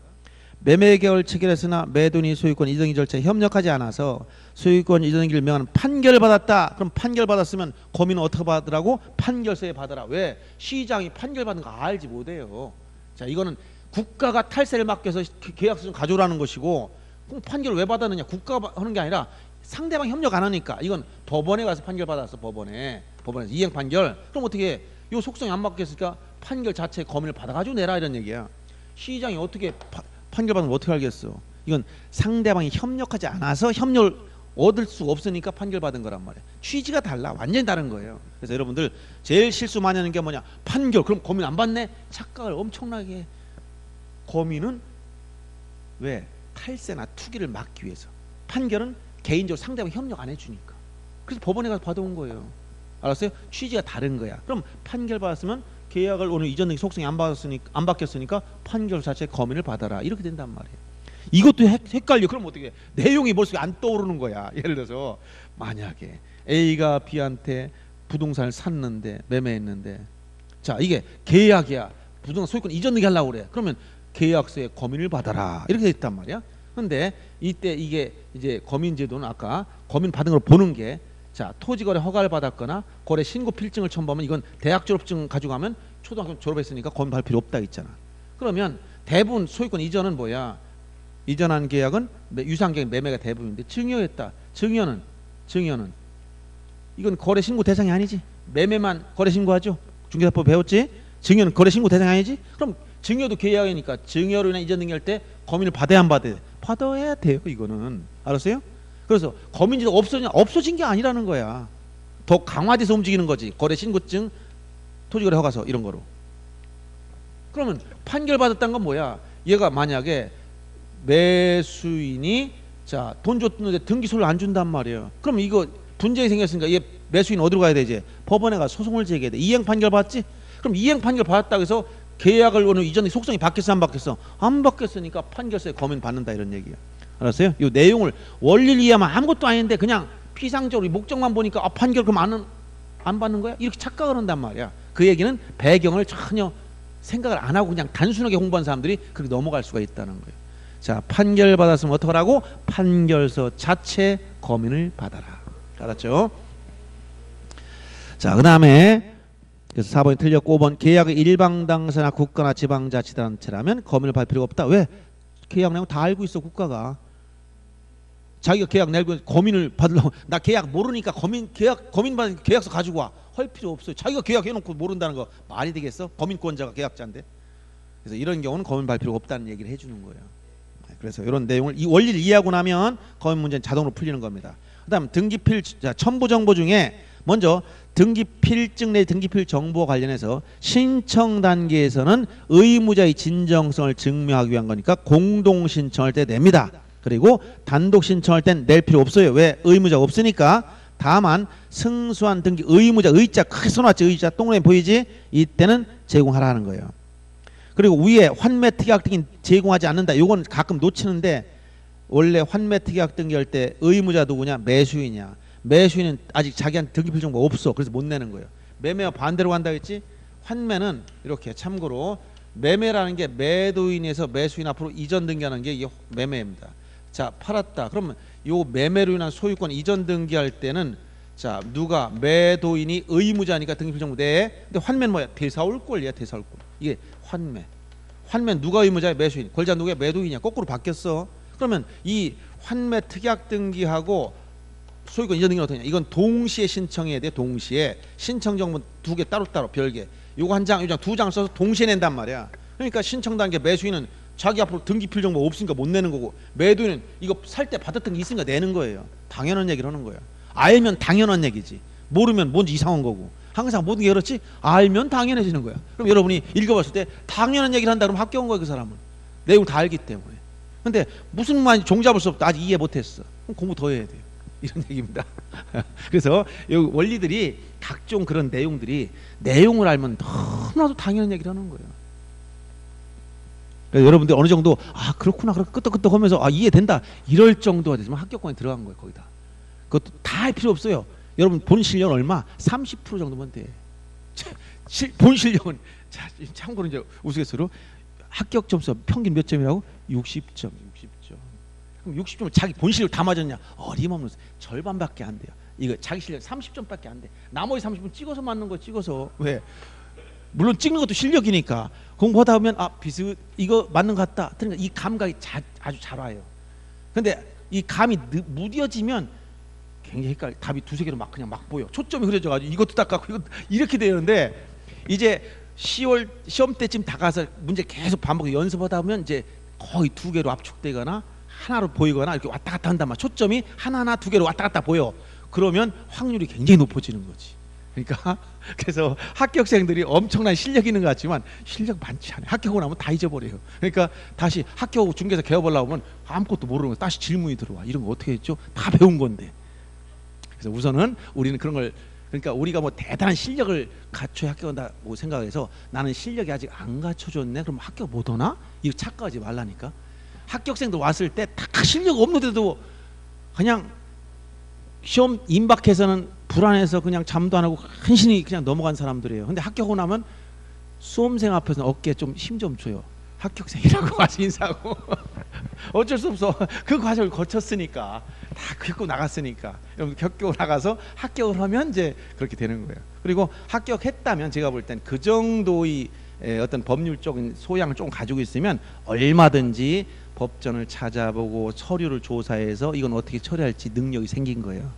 매매 계약을 체결했으나 매도인이 소유권 이전 등기 절차에 협력하지 않아서 소유권 이전 등기를 명하는 판결을 받았다. 그럼 판결 받았으면 검인은 어떻게 받으라고? 판결서에 받아라. 왜? 시장이 판결 받은 거 알지 못해요. 자 이거는 국가가 탈세를 막기 위해서 계약서 좀 가져오라는 것이고 그럼 판결을 왜 받았느냐 국가가 하는 게 아니라 상대방 협력 안 하니까 이건 법원에 가서 판결 받았어. 법원에 법원에서 이행 판결 그럼 어떻게 해? 요 속성이 안 맞겠으니까 판결 자체에 검인을 받아가지고 내라 이런 얘기야. 시장이 어떻게 파, 판결 받으면 어떻게 알겠어. 이건 상대방이 협력하지 않아서 협력을 얻을 수 없으니까 판결 받은 거란 말이야. 취지가 달라 완전히 다른 거예요. 그래서 여러분들 제일 실수 많이 하는 게 뭐냐 판결 그럼 검인 안 받네 착각을 엄청나게 해. 검인은 왜? 탈세나 투기를 막기 위해서. 판결은 개인적으로 상대방 협력 안 해주니까. 그래서 법원에 가서 받아온 거예요. 알았어요? 취지가 다른 거야. 그럼 판결 받았으면 계약을 오늘 이전 등기 속성이 안 받았으니까 안 바뀌었으니까 판결 자체 검인을 받아라. 이렇게 된단 말이에요. 이것도 헷갈려. 그럼 어떻게 해? 내용이 머릿속에 안 떠오르는 거야. 예를 들어서 만약에 A가 B한테 부동산을 샀는데 매매했는데 자 이게 계약이야. 부동산 소유권 이전 등기 하려고 그래. 그러면 계약서에 검인을 받아라 이렇게 됐단 말이야. 근데 이때 이게 이제 검인제도는 아까 검인 받은 걸 보는 게 자 토지거래 허가를 받았거나 거래 신고 필증을 첨부하면 이건 대학 졸업증 가지고 가면 초등학교 졸업했으니까 검인 받을 필요 없다 있잖아. 그러면 대부분 소유권 이전은 뭐야? 이전한 계약은 유상계약 매매가 대부분인데 증여했다. 증여는 증여는 이건 거래 신고 대상이 아니지. 매매만 거래 신고하죠. 중개사법 배웠지? 증여는 거래 신고 대상이 아니지. 그럼 증여도 계약이니까 증여로 인한 이전 등기할 때 검인을 받아야 안 받아야 돼? 받아야 돼요. 이거는 알았어요? 그래서 검인제도 없어진 없어진 게 아니라는 거야. 더 강화돼서 움직이는 거지. 거래 신고증, 토지거래 허가서 이런 거로. 그러면 판결받았다는 건 뭐야? 얘가 만약에 매수인이 자 돈 줬는데 등기소를 안 준단 말이에요. 그럼 이거 분쟁이 생겼으니까 얘 매수인 어디로 가야 되지? 법원에 가서 소송을 제기해야 돼. 이행 판결 받았지? 그럼 이행 판결 받았다고 해서 계약을 오늘 이전에 속성이 바뀌었어 안 바뀌었어? 안 바뀌었으니까 판결서에 검인 받는다 이런 얘기예요. 알았어요? 이 내용을 원리를 이해하면 아무것도 아닌데 그냥 피상적으로 목적만 보니까 아 판결 그럼 안, 안 받는 거야? 이렇게 착각을 한단 말이야. 그 얘기는 배경을 전혀 생각을 안 하고 그냥 단순하게 홍보한 사람들이 그렇게 넘어갈 수가 있다는 거예요. 자 판결 받았으면 어떡하라고? 판결서 자체 검인을 받아라. 알았죠? 자 그 다음에 그래서 사 번이 틀렸고 오 번 계약의 일방 당사나 국가나 지방자치단체라면 검인을 받을 필요가 없다. 왜? 계약 내용 다 알고 있어. 국가가 자기가 계약 내고 검인을 받으려고 나 계약 모르니까 검인 계약 검인 받은 계약서 가지고 와 할 필요 없어요. 자기가 계약해놓고 모른다는 거 말이 되겠어? 검인권자가 계약자인데. 그래서 이런 경우는 검인 받을 필요가 없다는 얘기를 해주는 거예요. 그래서 이런 내용을 이 원리를 이해하고 나면 검인 문제는 자동으로 풀리는 겁니다. 그다음 등기필 자, 첨부 정보 중에 먼저 등기필증 내 등기필 정보와 관련해서 신청 단계에서는 의무자의 진정성을 증명하기 위한 거니까 공동 신청할 때 냅니다. 그리고 단독 신청할 땐 낼 필요 없어요. 왜? 의무자가 없으니까. 다만 승소한 등기 의무자 의자 크게 써놨지. 의자 동그라미 보이지? 이때는 제공하라는 거예요. 그리고 위에 환매 특약 등기 제공하지 않는다. 이건 가끔 놓치는데 원래 환매 특약 등기 할 때 의무자 누구냐? 매수인이야. 매수인은 아직 자기한테 등기필 정보가 없어. 그래서 못 내는 거예요. 매매와 반대로 간다고 했지? 환매는 이렇게 참고로 매매라는 게 매도인에서 매수인 앞으로 이전 등기하는 게 이게 매매입니다. 자 팔았다. 그러면 요 매매로 인한 소유권 이전 등기할 때는 자 누가 매도인이 의무자니까 등기필 정보 내. 근데 환매는 뭐야? 대사올권이야. 대사올권. 이게 환매. 환매는 누가 의무자야? 매수인. 권자 누구야? 매도인이야. 거꾸로 바뀌었어. 그러면 이 환매 특약 등기하고 소유권 이전 등기는 어떻게 하냐? 이건 동시에 신청해야 돼. 동시에 신청 정보 두 개 따로따로 별개. 요거 한 장, 요 장 두 장 써서 동시에 낸단 말이야. 그러니까 신청 단계 매수인은 자기 앞으로 등기필 정보 없으니까 못 내는 거고 매도인은 이거 살 때 받았던 게 있으니까 내는 거예요. 당연한 얘기를 하는 거야. 알면 당연한 얘기지. 모르면 뭔지 이상한 거고. 항상 모든 게 그렇지? 알면 당연해지는 거야. 그럼 여러분이 읽어봤을 때 당연한 얘기를 한다 그러면 합격한 거야. 그 사람은 내용 다 알기 때문에. 근데 무슨 말인지 종잡을 수 없다. 아직 이해 못했어. 그럼 공부 더 해야 돼요. 이런 얘기입니다. 그래서 여기 원리들이 각종 그런 내용들이 내용을 알면 너무나도 당연한 얘기를 하는 거예요. 그러니까 여러분들 어느 정도 아 그렇구나 그렇게 끄떡끄떡 하면서 아 이해된다 이럴 정도가 되지만 합격권에 들어간 거예요. 거기다 그것도 다 할 필요 없어요. 여러분 본 실력은 얼마? 삼십 퍼센트 정도면 돼. 자, 실, 본 실력은 자, 참고로 이제 우스갯소리로 합격 점수 평균 몇 점이라고? 육십 점. 육십 점. 그럼 육십 점을 자기 본 실력 다 맞았냐? 어림없는 절반밖에 안 돼요. 이거 자기 실력 삼십 점밖에 안 돼. 나머지 삼십 점 찍어서 맞는 거 찍어서. 왜? 물론 찍는 것도 실력이니까 공부하다 보면 아 비슷 이거 맞는 것 같다. 그러니까 이 감각이 자, 아주 잘 와요. 근데 이 감이 느, 무뎌지면 굉장히 헷갈려. 답이 두세 개로 막 그냥 막 보여. 초점이 흐려져가지고 이것도 닦았고 이것도 이렇게 되는데 이제 시월 시험 때쯤 다가서 문제 계속 반복 연습하다 보면 이제 거의 두 개로 압축되거나 하나로 보이거나 이렇게 왔다 갔다 한단 말이야. 초점이 하나하나 두 개로 왔다 갔다 보여. 그러면 확률이 굉장히 높아지는 거지. 그러니까 그래서 합격생들이 엄청난 실력 있는 것 같지만 실력 많지 않아요. 합격하고 나면 다 잊어버려요. 그러니까 다시 합격하고 중개사 개업하려고 하면 아무것도 모르는 거 다시 질문이 들어와. 이런 거 어떻게 했죠? 다 배운 건데. 그래서 우선은 우리는 그런 걸 그러니까 우리가 뭐 대단한 실력을 갖춰야 합격한다고 생각해서 나는 실력이 아직 안 갖춰졌네. 그럼 합격 못 하나? 이 착각하지 말라니까. 합격생들 왔을 때 다 실력 없는데도 그냥 시험 임박해서는 불안해서 그냥 잠도 안 하고 한신이 그냥 넘어간 사람들이에요. 근데 합격하고 나면 수험생 앞에서는 어깨에 좀 힘 좀 줘요. 합격생이라고 와서 인사하고 어쩔 수 없어. 그 과정을 거쳤으니까 다 겪고 나갔으니까 여러분 겪고 나가서 합격을 하면 이제 그렇게 되는 거예요. 그리고 합격했다면 제가 볼 땐 그 정도의 어떤 법률적인 소양을 좀 가지고 있으면 얼마든지 법전을 찾아보고 서류를 조사해서 이건 어떻게 처리할지 능력이 생긴 거예요.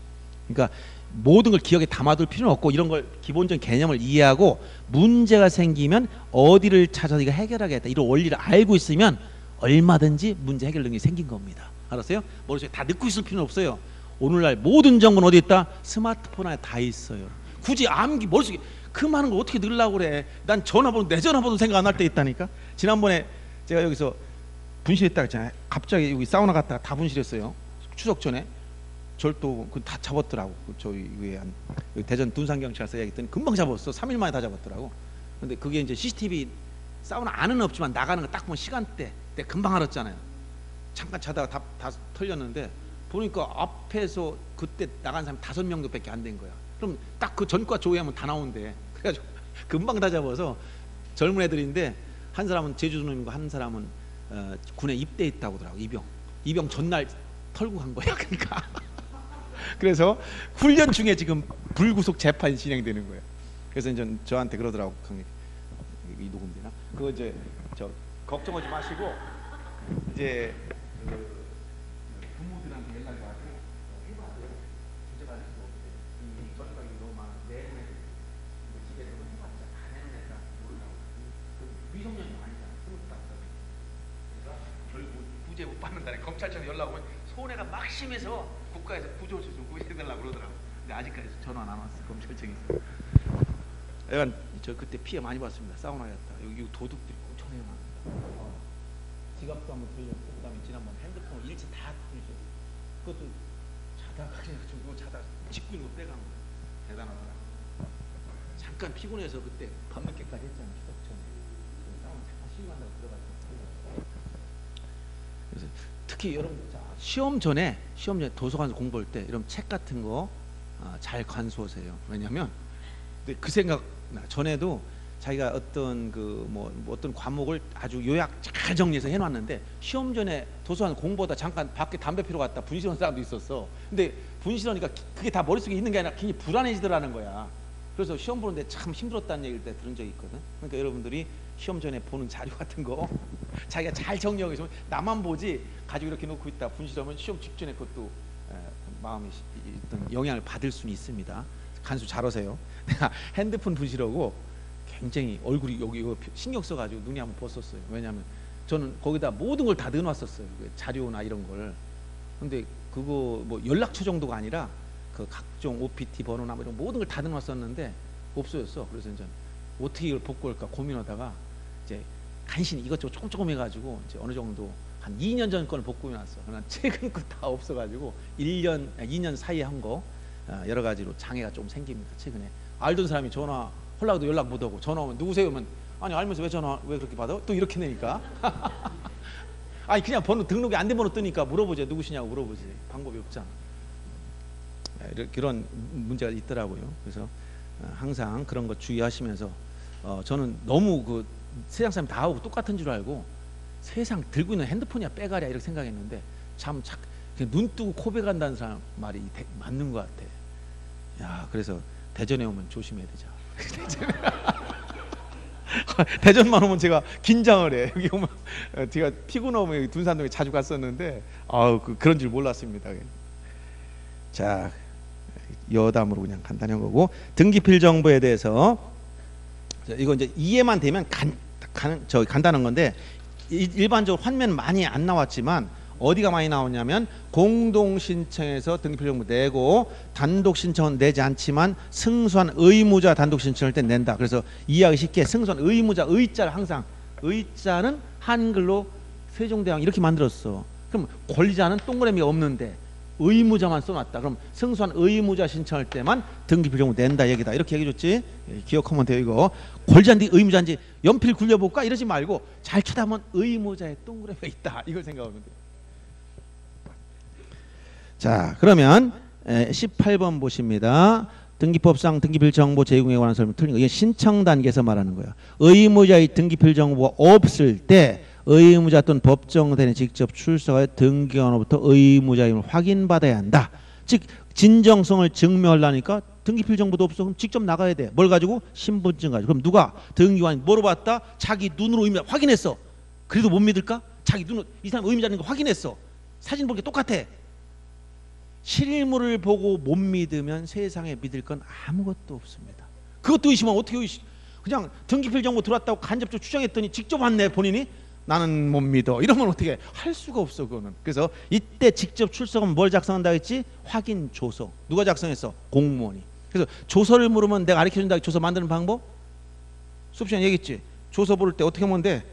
그러니까 모든 걸 기억에 담아둘 필요는 없고 이런 걸 기본적인 개념을 이해하고 문제가 생기면 어디를 찾아서 이거 해결하겠다 이런 원리를 알고 있으면 얼마든지 문제 해결 능력이 생긴 겁니다. 알았어요? 머릿속에 다 넣고 있을 필요는 없어요. 오늘날 모든 정보는 어디 있다? 스마트폰 안에 다 있어요. 굳이 암기 머릿속에 그 많은 걸 어떻게 넣으려고 그래. 난 전화번호, 내 전화번호 생각 안 할 때 있다니까. 지난번에 제가 여기서 분실했다 했잖아요. 갑자기 여기 사우나 갔다가 다 분실했어요. 추석 전에. 절도 그 다 잡았더라고. 저희 위에 한 대전 둔산경찰서 이야기했더니 금방 잡았어. 삼 일 만에 다 잡았더라고. 근데 그게 이제 씨씨티비 사우나 안은 없지만 나가는 거 딱 보면 시간대 때 금방 알았잖아요. 잠깐 자다가 다, 다 털렸는데 보니까 앞에서 그때 나간 사람 다섯 명도 밖에 안 된 거야. 그럼 딱 그 전과 조회하면 다 나온대. 그래가지고 금방 다 잡아서 젊은 애들인데 한 사람은 제주도민이고 한 사람은 어, 군에 입대했다고 하더라고. 입영. 입영 전날 털고 간 거야. 그러니까. 그래서 훈련 중에 지금 불구속 재판이 진행되는 거예요. 그래서 이제 저한테 그러더라고. 이 녹음되나? 그거 이제 저 걱정하지 마시고 이제 그 부모들한테 연락이 와서 해봐야 돼요. 문제가 될 수가 없대. 이 전과율이 너무 많은데 집에서 해봤자 안 해는 애가 모르라고. 미성년이 아니잖아. 그래서 결국 구제 못 받는다네. 검찰청 연락 오면 손해가 막 심해서 국가에서 구조조치 좀 구해달라고 그러더라고. 근데 아직까지 전화는 안 왔어. 검찰청에서. 약간 저 그때 피해 많이 봤습니다. 사우나에 갔다. 여기 도둑들이 엄청나게 많았다. 어. 지갑도 한번 돌렸고 그다음에 지난번 핸드폰 일체 다 돌렸어. 그것도 자다가 그냥 그거 자다가 짚고 있는 거 빼간 거야. 대단하더라고. 잠깐 피곤해서 그때 밤늦게까지 했잖아. 추석 전에. 사우나 잠깐 쉬고 간다고 들어갔어. 그래서 특히 여러분 시험 전에 시험 전에 도서관에서 공부할 때 이런 책 같은 거 잘 간수하세요. 왜냐하면 그 생각 전에도 자기가 어떤 그 뭐 어떤 과목을 아주 요약 잘 정리해서 해놨는데 시험 전에 도서관 공부하다 잠깐 밖에 담배 피러 갔다 분실한 사람도 있었어. 근데 분실하니까 그게 다 머릿속에 있는 게 아니라 굉장히 불안해지더라는 거야. 그래서 시험 보는데 참 힘들었다는 얘기를 내가 들은 적이 있거든. 그러니까 여러분들이 시험 전에 보는 자료 같은 거 자기가 잘 정리하고 있으면 나만 보지 가지고 이렇게 놓고 있다 분실하면 시험 직전에 그것도 마음에 있던 영향을 받을 수는 있습니다. 간수 잘하세요. 내가 핸드폰 분실하고 굉장히 얼굴이 여기 신경 써가지고 눈이 한번 벗었어요. 왜냐하면 저는 거기다 모든 걸 다 넣어놨었어요. 자료나 이런 걸. 근데 그거 뭐 연락처 정도가 아니라 그 각종 오피티 번호나 뭐 이런 모든 걸 다 넣어놨었는데 없어졌어. 그래서 이제 어떻게 이걸 복구할까 고민하다가 이제 간신히 이것저것 조금 조금 해가지고 이제 어느 정도 한 이 년 전 거를 복구해놨어. 그러나 최근 거 다 없어가지고 일 년, 이 년 사이에 한 거 여러 가지로 장애가 좀 생깁니다. 최근에 알던 사람이 전화 헐라고도 연락 못하고 전화 오면 누구세요? 하면 아니 알면서 왜 전화 왜 그렇게 받아? 또 이렇게 내니까 아니 그냥 번호 등록이 안 된 번호 뜨니까 물어보지 누구시냐고 물어보지 방법이 없잖아. 이런 문제가 있더라고요. 그래서 항상 그런 거 주의하시면서 어, 저는 너무 그 세상 사람 다 하고 똑같은 줄 알고 세상 들고 있는 핸드폰이야 빼가랴 이렇게 생각했는데 참 착, 눈 뜨고 코베 간다는 사람 말이 대, 맞는 것 같아. 야 그래서 대전에 오면 조심해야 되자. 대전만 오면 제가 긴장을 해. 여기 오면 제가 피곤하면 둔산동에 자주 갔었는데 아우 그, 그런 줄 몰랐습니다. 자 여담으로 그냥 간단한 거고 등기필 정보에 대해서 이거 이제 이해만 되면 간, 간, 저 간단한 건데 이, 일반적으로 화면 많이 안 나왔지만 어디가 많이 나오냐면 공동 신청에서 등기필 정보 내고 단독 신청은 내지 않지만 승소한 의무자 단독 신청할 때 낸다. 그래서 이해하기 쉽게 승소한 의무자 의자를 항상 의자는 한글로 세종대왕 이렇게 만들었어. 그럼 권리자는 동그라미가 없는데 의무자만 써놨다. 그럼 승소한 의무자 신청할 때만 등기필 정보 낸다 얘기다. 이렇게 얘기해줬지. 기억하면 돼요. 이거 권리자인지 의무자인지 연필 굴려볼까 이러지 말고 잘 쳐다보면 의무자의 동그라미가 있다. 이걸 생각하면 돼요. 자 그러면 십팔 번 보십니다. 등기법상 등기필 정보 제공에 관한 설명 틀린 거. 이게 신청 단계에서 말하는 거예요. 의무자의 등기필 정보가 없을 때 의무자 또는 법정대리인이 직접 출석하여 등기관으로부터 의무자임을 확인받아야 한다. 즉 진정성을 증명하려니까 등기필 정보도 없어. 그럼 직접 나가야 돼. 뭘 가지고? 신분증 가지고. 그럼 누가? 등기관이 뭐로 봤다? 자기 눈으로 의무자 확인했어. 그래도 못 믿을까? 자기 눈으로 이 사람 의무자라는 거 확인했어. 사진 보기 똑같아. 실물을 보고 못 믿으면 세상에 믿을 건 아무것도 없습니다. 그것도 의심하면 어떻게 의심? 그냥 등기필 정보 들어왔다고 간접적으로 추정했더니 직접 왔네 본인이. 나는 못 믿어. 이러면 어떻게 해? 할 수가 없어 그거는. 그래서 이때 직접 출석은 뭘 작성한다 했지? 확인 조서. 누가 작성했어? 공무원이. 그래서 조서를 물으면 내가 가르쳐준다. 조서 만드는 방법? 수업 시간에 얘기했지. 조서 부를 때 어떻게 하면 돼?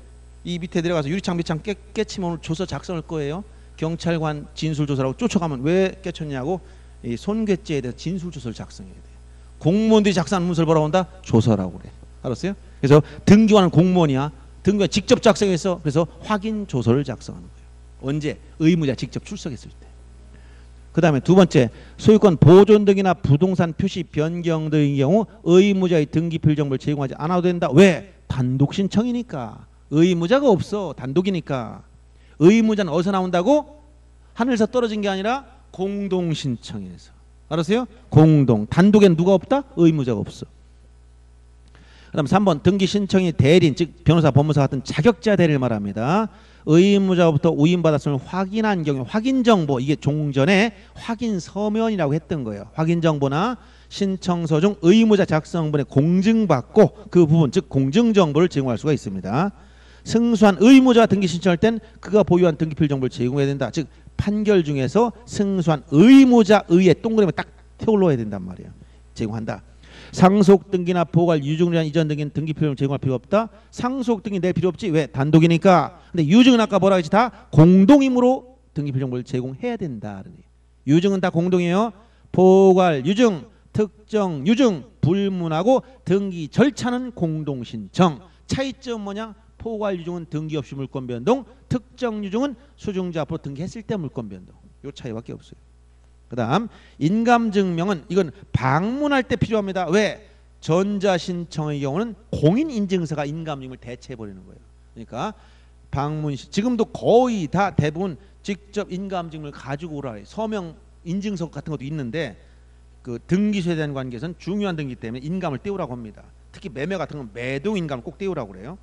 이 밑에 내려가서 유리창 밑창 깨, 깨치면 오늘 조서 작성할 거예요. 경찰관 진술조서라고 쫓아가면 왜 깨쳤냐고 이 손괴죄에 대해서 진술조서를 작성해야 돼요. 공무원들이 작성한 문서를 뭐라고 한다? 조서라고 그래. 알았어요? 그래서 등기관은 공무원이야. 등기관 직접 작성해서 그래서 확인 조서를 작성하는 거예요. 언제? 의무자 직접 출석했을 때. 그 다음에 두 번째, 소유권 보존 등이나 부동산 표시 변경 등의 경우 의무자의 등기 필정보를 제공하지 않아도 된다. 왜? 단독 신청이니까. 의무자가 없어. 단독이니까. 의무자는 어디서 나온다고? 하늘에서 떨어진 게 아니라 공동 신청에서. 알았어요? 공동. 단독엔 누가 없다? 의무자가 없어. 그 다음 삼 번, 등기 신청이 대리인, 즉 변호사, 법무사 같은 자격자 대리를 말합니다. 의무자로부터 우임받았음을 확인한 경우 확인정보, 이게 종전에 확인서면이라고 했던 거예요. 확인정보나 신청서 중 의무자 작성분에 공증받고 그 부분, 즉 공증정보를 제공할 수가 있습니다. 승소한 의무자가 등기 신청할 땐 그가 보유한 등기필 정보를 제공해야 된다. 즉 판결 중에서 승소한 의무자 의에 동그라미 딱 태울러야 된단 말이에요. 제공한다. 상속 등기나 보관 유증이란 이전 등기는 등기 필요를 제공할 필요 없다. 상속 등기 낼 필요 없지. 왜? 단독이니까. 근데 유증은 아까 뭐라 했지? 다 공동임으로 등기 필요 정보를 제공해야 된다. 유증은 다 공동이에요. 보관 유증, 특정 유증, 불문하고 등기 절차는 공동 신청. 차이점 뭐냐? 보관 유증은 등기 없이 물권 변동, 특정 유증은 수증자 앞으로 등기했을 때 물권 변동. 요 차이밖에 없어요. 그다음 인감증명은 이건 방문할 때 필요합니다. 왜? 전자신청의 경우는 공인인증서가 인감증명을 대체해버리는 거예요. 그러니까 방문 시, 지금도 거의 다 대부분 직접 인감증명을 가지고 오라 해요. 서명 인증서 같은 것도 있는데 그 등기소에 대한 관계에서는 중요한 등기 때문에 인감을 떼우라고 합니다. 특히 매매 같은 건 매도 인감을 꼭 떼우라고 그래요.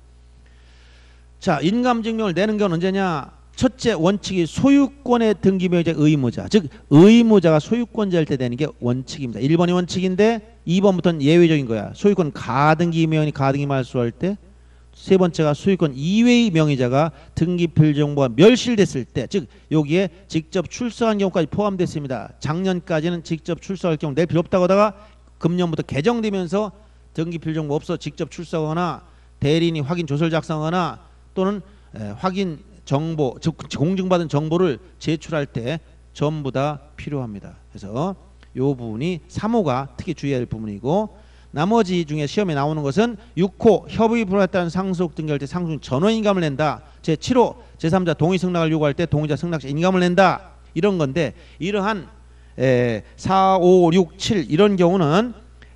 자, 인감증명을 내는 건 언제냐? 첫째 원칙이 소유권의 등기명의자 의무자, 즉 의무자가 소유권자일 때 되는 게 원칙입니다. 일 번이 원칙인데 이 번부터는 예외적인 거야. 소유권 가등기명이 가등기 말소할 때, 세 번째가 소유권 이외의 명의자가 등기필정보가 멸실됐을 때, 즉 여기에 직접 출석한 경우까지 포함됐습니다. 작년까지는 직접 출석할 경우 낼 필요 없다고 하다가 금년부터 개정되면서 등기필정보 없어 직접 출석하거나 대리인이 확인 조서를 작성하거나 또는 에, 확인 정보, 즉 공증받은 정보를 제출할 때 전부 다 필요합니다. 그래서 이 부분이 삼 호가 특히 주의해야 할 부분이고, 나머지 중에 시험에 나오는 것은 육 호 협의 불허에 따른 상속 등기할 때 상속 전원 인감을 낸다. 제칠 호 제삼자 동의 승낙을 요구할 때 동의자 승낙 시 인감을 낸다. 이런 건데 이러한 에, 사, 오, 육, 칠 이런 경우는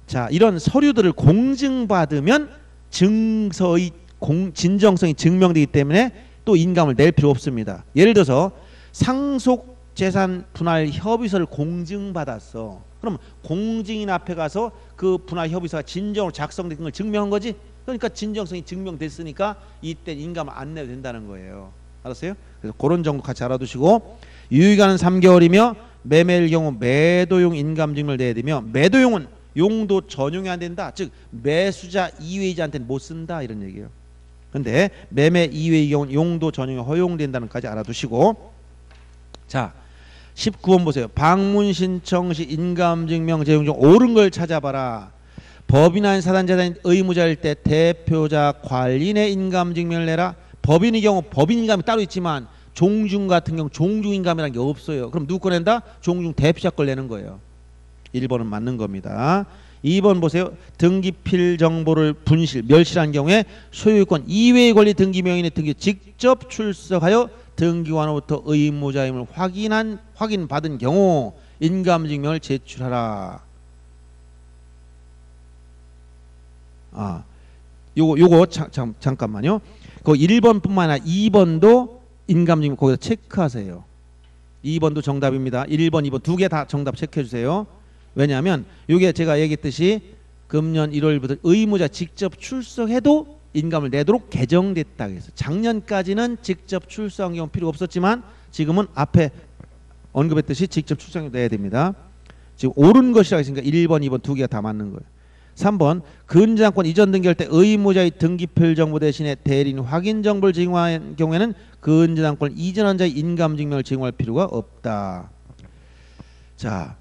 자 이런 서류들을 공증받으면 증서의 공, 진정성이 증명되기 때문에 또 인감을 낼 필요 없습니다. 예를 들어서 상속재산 분할 협의서를 공증받았어. 그럼 공증인 앞에 가서 그 분할 협의서가 진정으로 작성된 걸 증명한 거지. 그러니까 진정성이 증명됐으니까 이때 인감을 안 내도 된다는 거예요. 알았어요? 그래서 그런 정도 같이 알아두시고, 유효기간은 삼 개월이며 매매일 경우 매도용 인감증명을 내야 되며 매도용은 용도 전용이 안 된다. 즉 매수자 이외이자한테는 못 쓴다 이런 얘기예요. 근데 매매 이외의 경우는 용도 전용이 허용된다는 까지 알아두시고, 자 십구 번 보세요. 방문 신청 시 인감증명 제공 중 옳은 걸 찾아봐라. 법인 아닌 사단재단인 의무자일 때 대표자 관리인의 인감증명을 내라. 법인의 경우 법인 인감이 따로 있지만 종중 같은 경우 종중 인감이라는 게 없어요. 그럼 누구 걸 낸다? 종중 대표자 걸 내는 거예요. 일 번은 맞는 겁니다. 이 번 보세요. 등기필 정보를 분실, 멸실한 경우에 소유권 이외의 권리 등기명인의 등기 직접 출석하여 등기관으로부터 의무자임을 확인한, 확인받은 경우 인감증명을 제출하라. 아, 요거 요거 자, 자, 잠깐만요. 그 일 번뿐만 아니라 이 번도 인감증명 거기서 체크하세요. 이 번도 정답입니다. 일 번, 이 번 두 개 다 정답 체크해 주세요. 왜냐하면 이게 제가 얘기했듯이 금년 일 월부터 의무자 직접 출석해도 인감을 내도록 개정됐다. 그래서 작년까지는 직접 출석한 경우 필요 없었지만 지금은 앞에 언급했듯이 직접 출석을 내야 됩니다. 지금 옳은 것이라고 했으니까 일 번, 이 번 두 개가 다 맞는 거예요. 삼 번 근저당권 이전 등기할 때 의무자의 등기필 정보 대신에 대리인 확인 정보를 제공한 경우에는 근저당권 이전한 자의 인감증명을 제공할 필요가 없다. 자.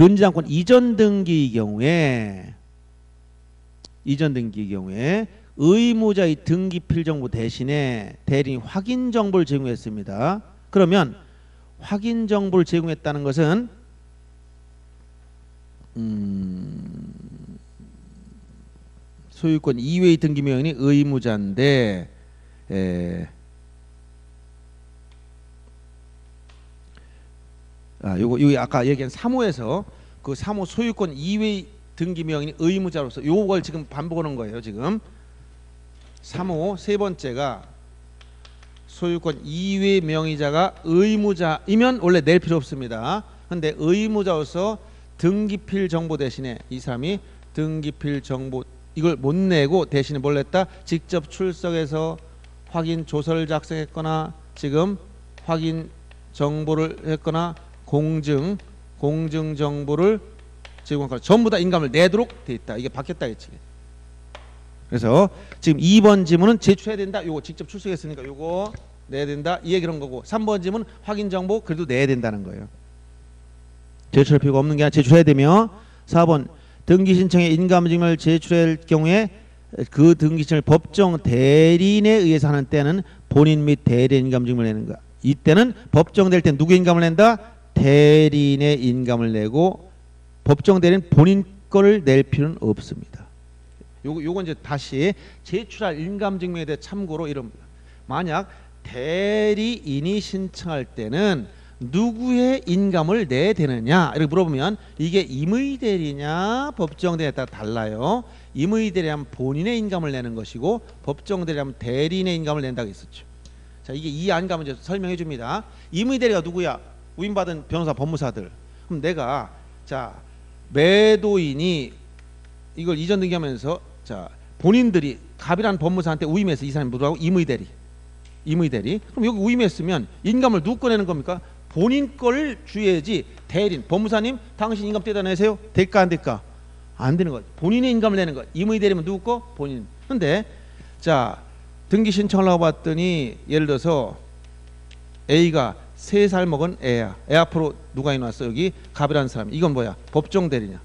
근저당권 이전 등기의 경우에 이전 등기의 경우에 의무자의 등기 필정보 대신에 대리인이 확인 정보를 제공했습니다. 그러면 확인 정보를 제공했다는 것은 음 소유권 이외의 등기 명인이 의무자인데 에 아, 요거, 요거 아까 얘기한 삼 호에서 그 삼 호 소유권 이외의 등기 명인이 의무자로서 요걸 지금 반복하는 거예요. 지금 삼 호 세 번째가 소유권 이외의 명의자가 의무자이면 원래 낼 필요 없습니다. 근데 의무자로서 등기필 정보 대신에 이 사람이 등기필 정보 이걸 못 내고 대신에 뭘 냈다? 직접 출석해서 확인 조서를 작성했거나 지금 확인 정보를 했거나 공증, 공증 정보를 제공하거나 전부 다 인감을 내도록 돼 있다. 이게 바뀌었다 했지. 그래서 지금 이 번 지문은 제출해야 된다. 요거 직접 출석했으니까 요거 내야 된다. 이 얘기를 한 거고 삼 번 지문 확인 정보 그래도 내야 된다는 거예요. 제출할 필요가 없는 게 아니라 제출해야 되며 사 번 등기 신청에 인감증명을 제출할 경우에 그 등기 신청을 법정 대리인에 의해서 하는 때는 본인 및 대리인 인감증명을 내는 거야. 이때는 법정 될 때 누구 인감을 낸다? 대리인의 인감을 내고 법정 대리인 본인 거를 낼 필요는 없습니다. 요거 요건 이제 다시 제출할 인감증명에 대해 참고로 이런 만약 대리인이 신청할 때는 누구의 인감을 내야 되느냐 이렇게 물어보면 이게 임의 대리냐 법정 대리에 따라 달라요. 임의 대리하면 본인의 인감을 내는 것이고 법정 대리하면 대리인의 인감을 낸다고 했었죠. 자, 이게 이 안감을 이제 설명해 줍니다. 임의 대리가 누구야? 위임받은 변호사, 법무사들. 그럼 내가 자 매도인이 이걸 이전 등기하면서 자 본인들이 갑이라는 법무사한테 우임해서 이 사람이 뭐라고? 임의 대리. 임의 대리. 그럼 여기 우임했으면 인감을 누구 꺼내는 겁니까? 본인 걸 주의해야지. 대리인, 법무사님 당신 인감 떼다 내세요. 될까 안 될까? 안 되는 거죠. 본인의 인감을 내는 거. 임의 대리면 누구 거? 본인. 근데 자 등기 신청하려고 봤더니 예를 들어서 A가 세 살 먹은 애야. 애 앞으로 누가 인왔어? 여기 갑이라는 사람. 이건 뭐야? 법정 대리냐?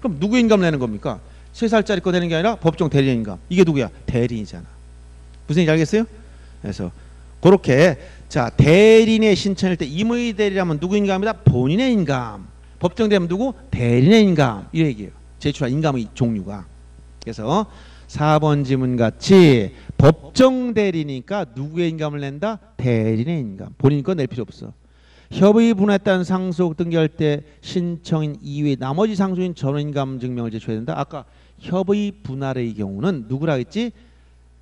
그럼 누구 인감 내는 겁니까? 세 살짜리 거 내는 게 아니라 법정 대리 인감. 이게 누구야? 대리인이잖아. 무슨 얘기인지 알겠어요? 그래서 그렇게 자 대리인의 신청일 때 임의 대리라면 누구 인감이다? 본인의 인감. 법정 대리면 누구? 대리인의 인감. 이 얘기예요. 제출한 인감의 종류가. 그래서 사 번 지문같이 법정 대리니까 누구의 인감을 낸다? 대리인의 인감. 본인 거 낼 필요 없어. 협의 분할단 상속 등기할 때 신청인 이외 나머지 상속인 전원인감 증명을 제출해야 된다. 아까 협의 분할의 경우는 누구라 했지?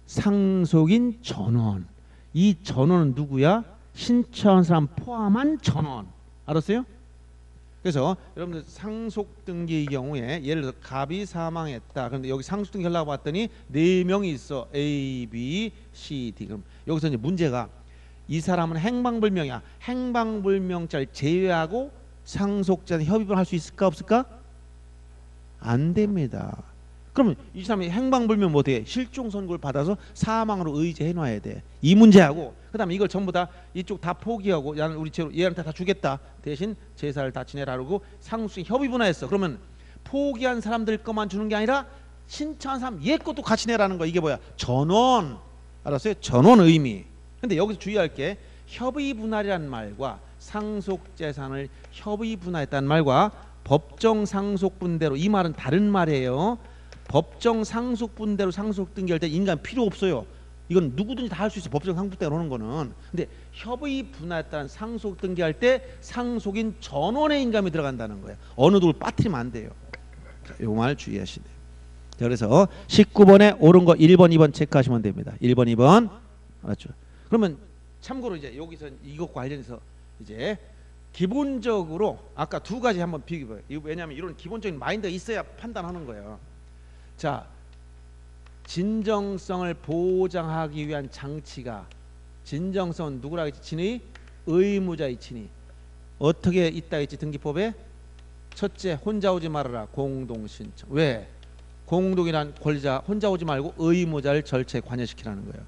상속인 전원. 이 전원은 누구야? 신청한 사람 포함한 전원. 알았어요? 그래서 여러분들 상속 등기의 경우에 예를 들어 갑이 사망했다. 그런데 여기 상속 등기 하려고 봤더니 네 명이 있어. A, B, C, D. 그럼 여기서 이제 문제가 이 사람은 행방불명이야. 행방불명자를 제외하고 상속자는 협의를 할 수 있을까 없을까? 안 됩니다. 그러면 이 사람이 행방불명 뭐 어떻게 해? 실종 선고를 받아서 사망으로 의제해 놔야 돼. 이 문제하고 그다음에 이걸 전부 다 이쪽 다 포기하고 나는 우리 채로 얘한테 다 주겠다. 대신 제사를 다 지내라 그러고 상속인 협의 분할했어. 그러면 포기한 사람들 것만 주는 게 아니라 신청한 사람 얘 것도 같이 내라는 거. 이게 뭐야? 전원. 알았어요? 전원 의미. 근데 여기서 주의할 게 협의 분할이란 말과 상속 재산을 협의 분할했다는 말과 법정 상속분대로 이 말은 다른 말이에요. 법정 상속분대로 상속 등기할 때 인감 필요 없어요. 이건 누구든지 다 할 수 있어. 법정 상속분대로 하는 거는. 근데 협의 분할에 따른 상속 등기할 때 상속인 전원의 인감이 들어간다는 거야. 어느 누굴 빠뜨리면 안 돼요. 이 말 주의하시네. 그래서 십구 번에 옳은 거 일 번, 이 번 체크하시면 됩니다. 일 번, 이 번. 알았죠? 그러면 참고로 이제 여기서 이것과 관련해서 이제 기본적으로 아까 두 가지 한번 비교해봐요. 왜냐하면 이런 기본적인 마인드가 있어야 판단하는 거예요. 자, 진정성을 보장하기 위한 장치가 진정성은 누구라고 했지? 진의 의무자의 진의 어떻게 있다 했지? 등기법에 첫째 혼자 오지 말아라 공동신청. 왜? 공동이란 권리자 혼자 오지 말고 의무자를 절차에 관여시키라는 거예요.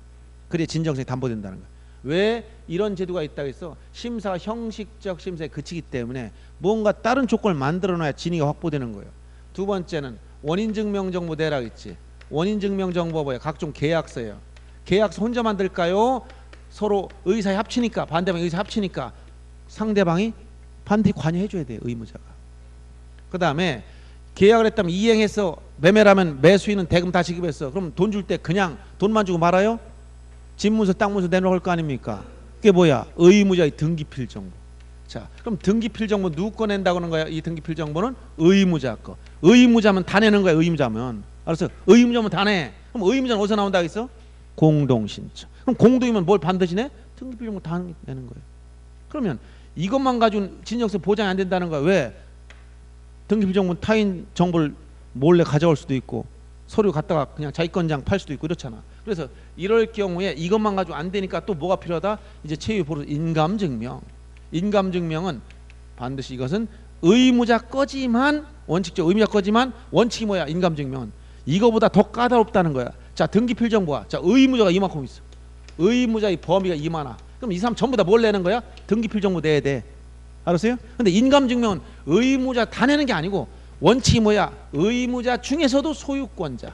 그래야 진정성이 담보된다는 거예요. 왜 이런 제도가 있다고 해서 심사 형식적 심사에 그치기 때문에 뭔가 다른 조건을 만들어놔야 진위가 확보되는 거예요. 두 번째는 원인증명정 모델이라고 있지. 원인증명정보가 뭐예요? 각종 계약서예요. 계약서 혼자 만들까요? 서로 의사에 합치니까, 반대방 의사에 합치니까 상대방이 반드시 관여해줘야 돼요, 의무자가. 그 다음에 계약을 했다면 이행해서 매매를 하면 매수인은 대금 다 지급했어. 그럼 돈 줄 때 그냥 돈만 주고 말아요? 집문서, 땅문서 내놓을 거 아닙니까? 그게 뭐야? 의무자의 등기필 정보. 자, 그럼 등기필 정보 누구 거 낸다고 하는 거야? 이 등기필 정보는 의무자 거. 의무자면 다 내는 거야, 의무자면. 알았어? 의무자면 다 내. 그럼 의무자는 어디서 나온다고 했어? 공동신청. 그럼 공동이면 뭘 반드시 내? 등기필 정보 다 내는 거예요. 그러면 이것만 가지고 진정성 보장이 안 된다는 거야. 왜? 등기필 정보는 타인 정보를 몰래 가져올 수도 있고 서류 갖다가 그냥 자기 건장 팔 수도 있고 이렇잖아. 그래서 이럴 경우에 이것만 가지고 안 되니까 또 뭐가 필요하다? 이제 최후의 보루 인감증명. 인감증명은 반드시 이것은 의무자 거지만, 원칙적 의무자 거지만 원칙이 뭐야? 인감증명은 이거보다 더 까다롭다는 거야. 자, 등기필 정보야. 자, 의무자가 이만큼 있어. 의무자의 범위가 이만하. 그럼 이 사람 전부 다 뭘 내는 거야? 등기필 정보 내야 돼. 알았어요? 근데 인감증명은 의무자 다 내는 게 아니고 원칙이 뭐야? 의무자 중에서도 소유권자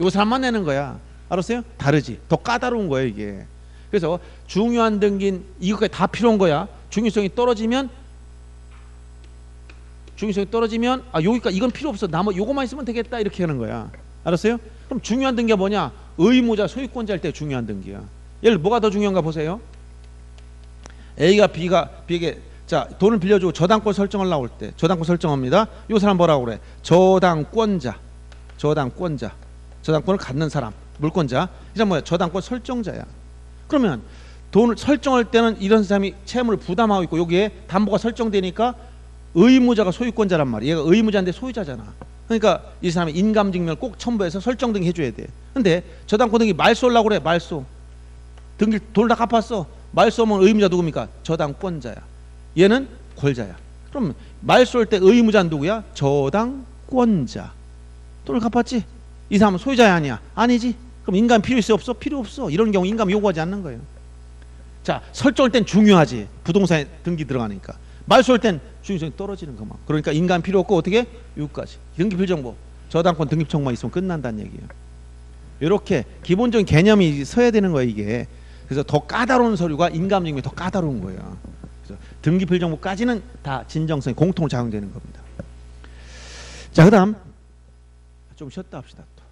요 사람만 내는 거야. 알았어요? 다르지. 더 까다로운 거예요, 이게. 그래서 중요한 등기인 이것까지 다 필요한 거야. 중요성이 떨어지면 중요성이 떨어지면 아 여기까지 이건 필요 없어. 나머 요것만 있으면 되겠다 이렇게 하는 거야. 알았어요? 그럼 중요한 등기가 뭐냐? 의무자 소유권자일 때 중요한 등기야. 얘를 뭐가 더 중요한가 보세요. A가 B가 B에게 자 돈을 빌려주고 저당권 설정을 나올 때 저당권 설정합니다. 이 사람 뭐라고 그래? 저당권자. 저당권자. 저당권을 갖는 사람. 물권자. 이 사람 뭐야? 저당권 설정자야. 그러면 돈을 설정할 때는 이런 사람이 채무를 부담하고 있고 여기에 담보가 설정되니까 의무자가 소유권자란 말이야. 얘가 의무자인데 소유자잖아. 그러니까 이 사람이 인감증명을 꼭 첨부해서 설정 등기 해줘야 돼. 근데 저당권 등기 말소라고 그래. 말소. 등기 돈을 다 갚았어. 말소면 의무자 누굽니까? 저당권자야. 얘는 권자야. 그럼 말 쏠 때 의무자는 누구야? 저당권자. 돈을 갚았지? 이 사람은 소유자야 아니야? 아니지. 그럼 인감 필요 있어 없어? 필요 없어. 이런 경우 인감 요구하지 않는 거예요. 자, 설정할 땐 중요하지. 부동산에 등기 들어가니까. 말 쏠 땐 중요성이 떨어지는 것만. 그러니까 인감 필요 없고 어떻게? 여기까지. 등기필 정보. 저당권 등기청만 있으면 끝난다는 얘기예요. 이렇게 기본적인 개념이 서야 되는 거예요, 이게. 그래서 더 까다로운 서류가 인감증명이 더 까다로운 거예요. 등기필 정보까지는 다 진정성이 공통으로 작용되는 겁니다. 자, 그 다음 좀 쉬었다 합시다. 또.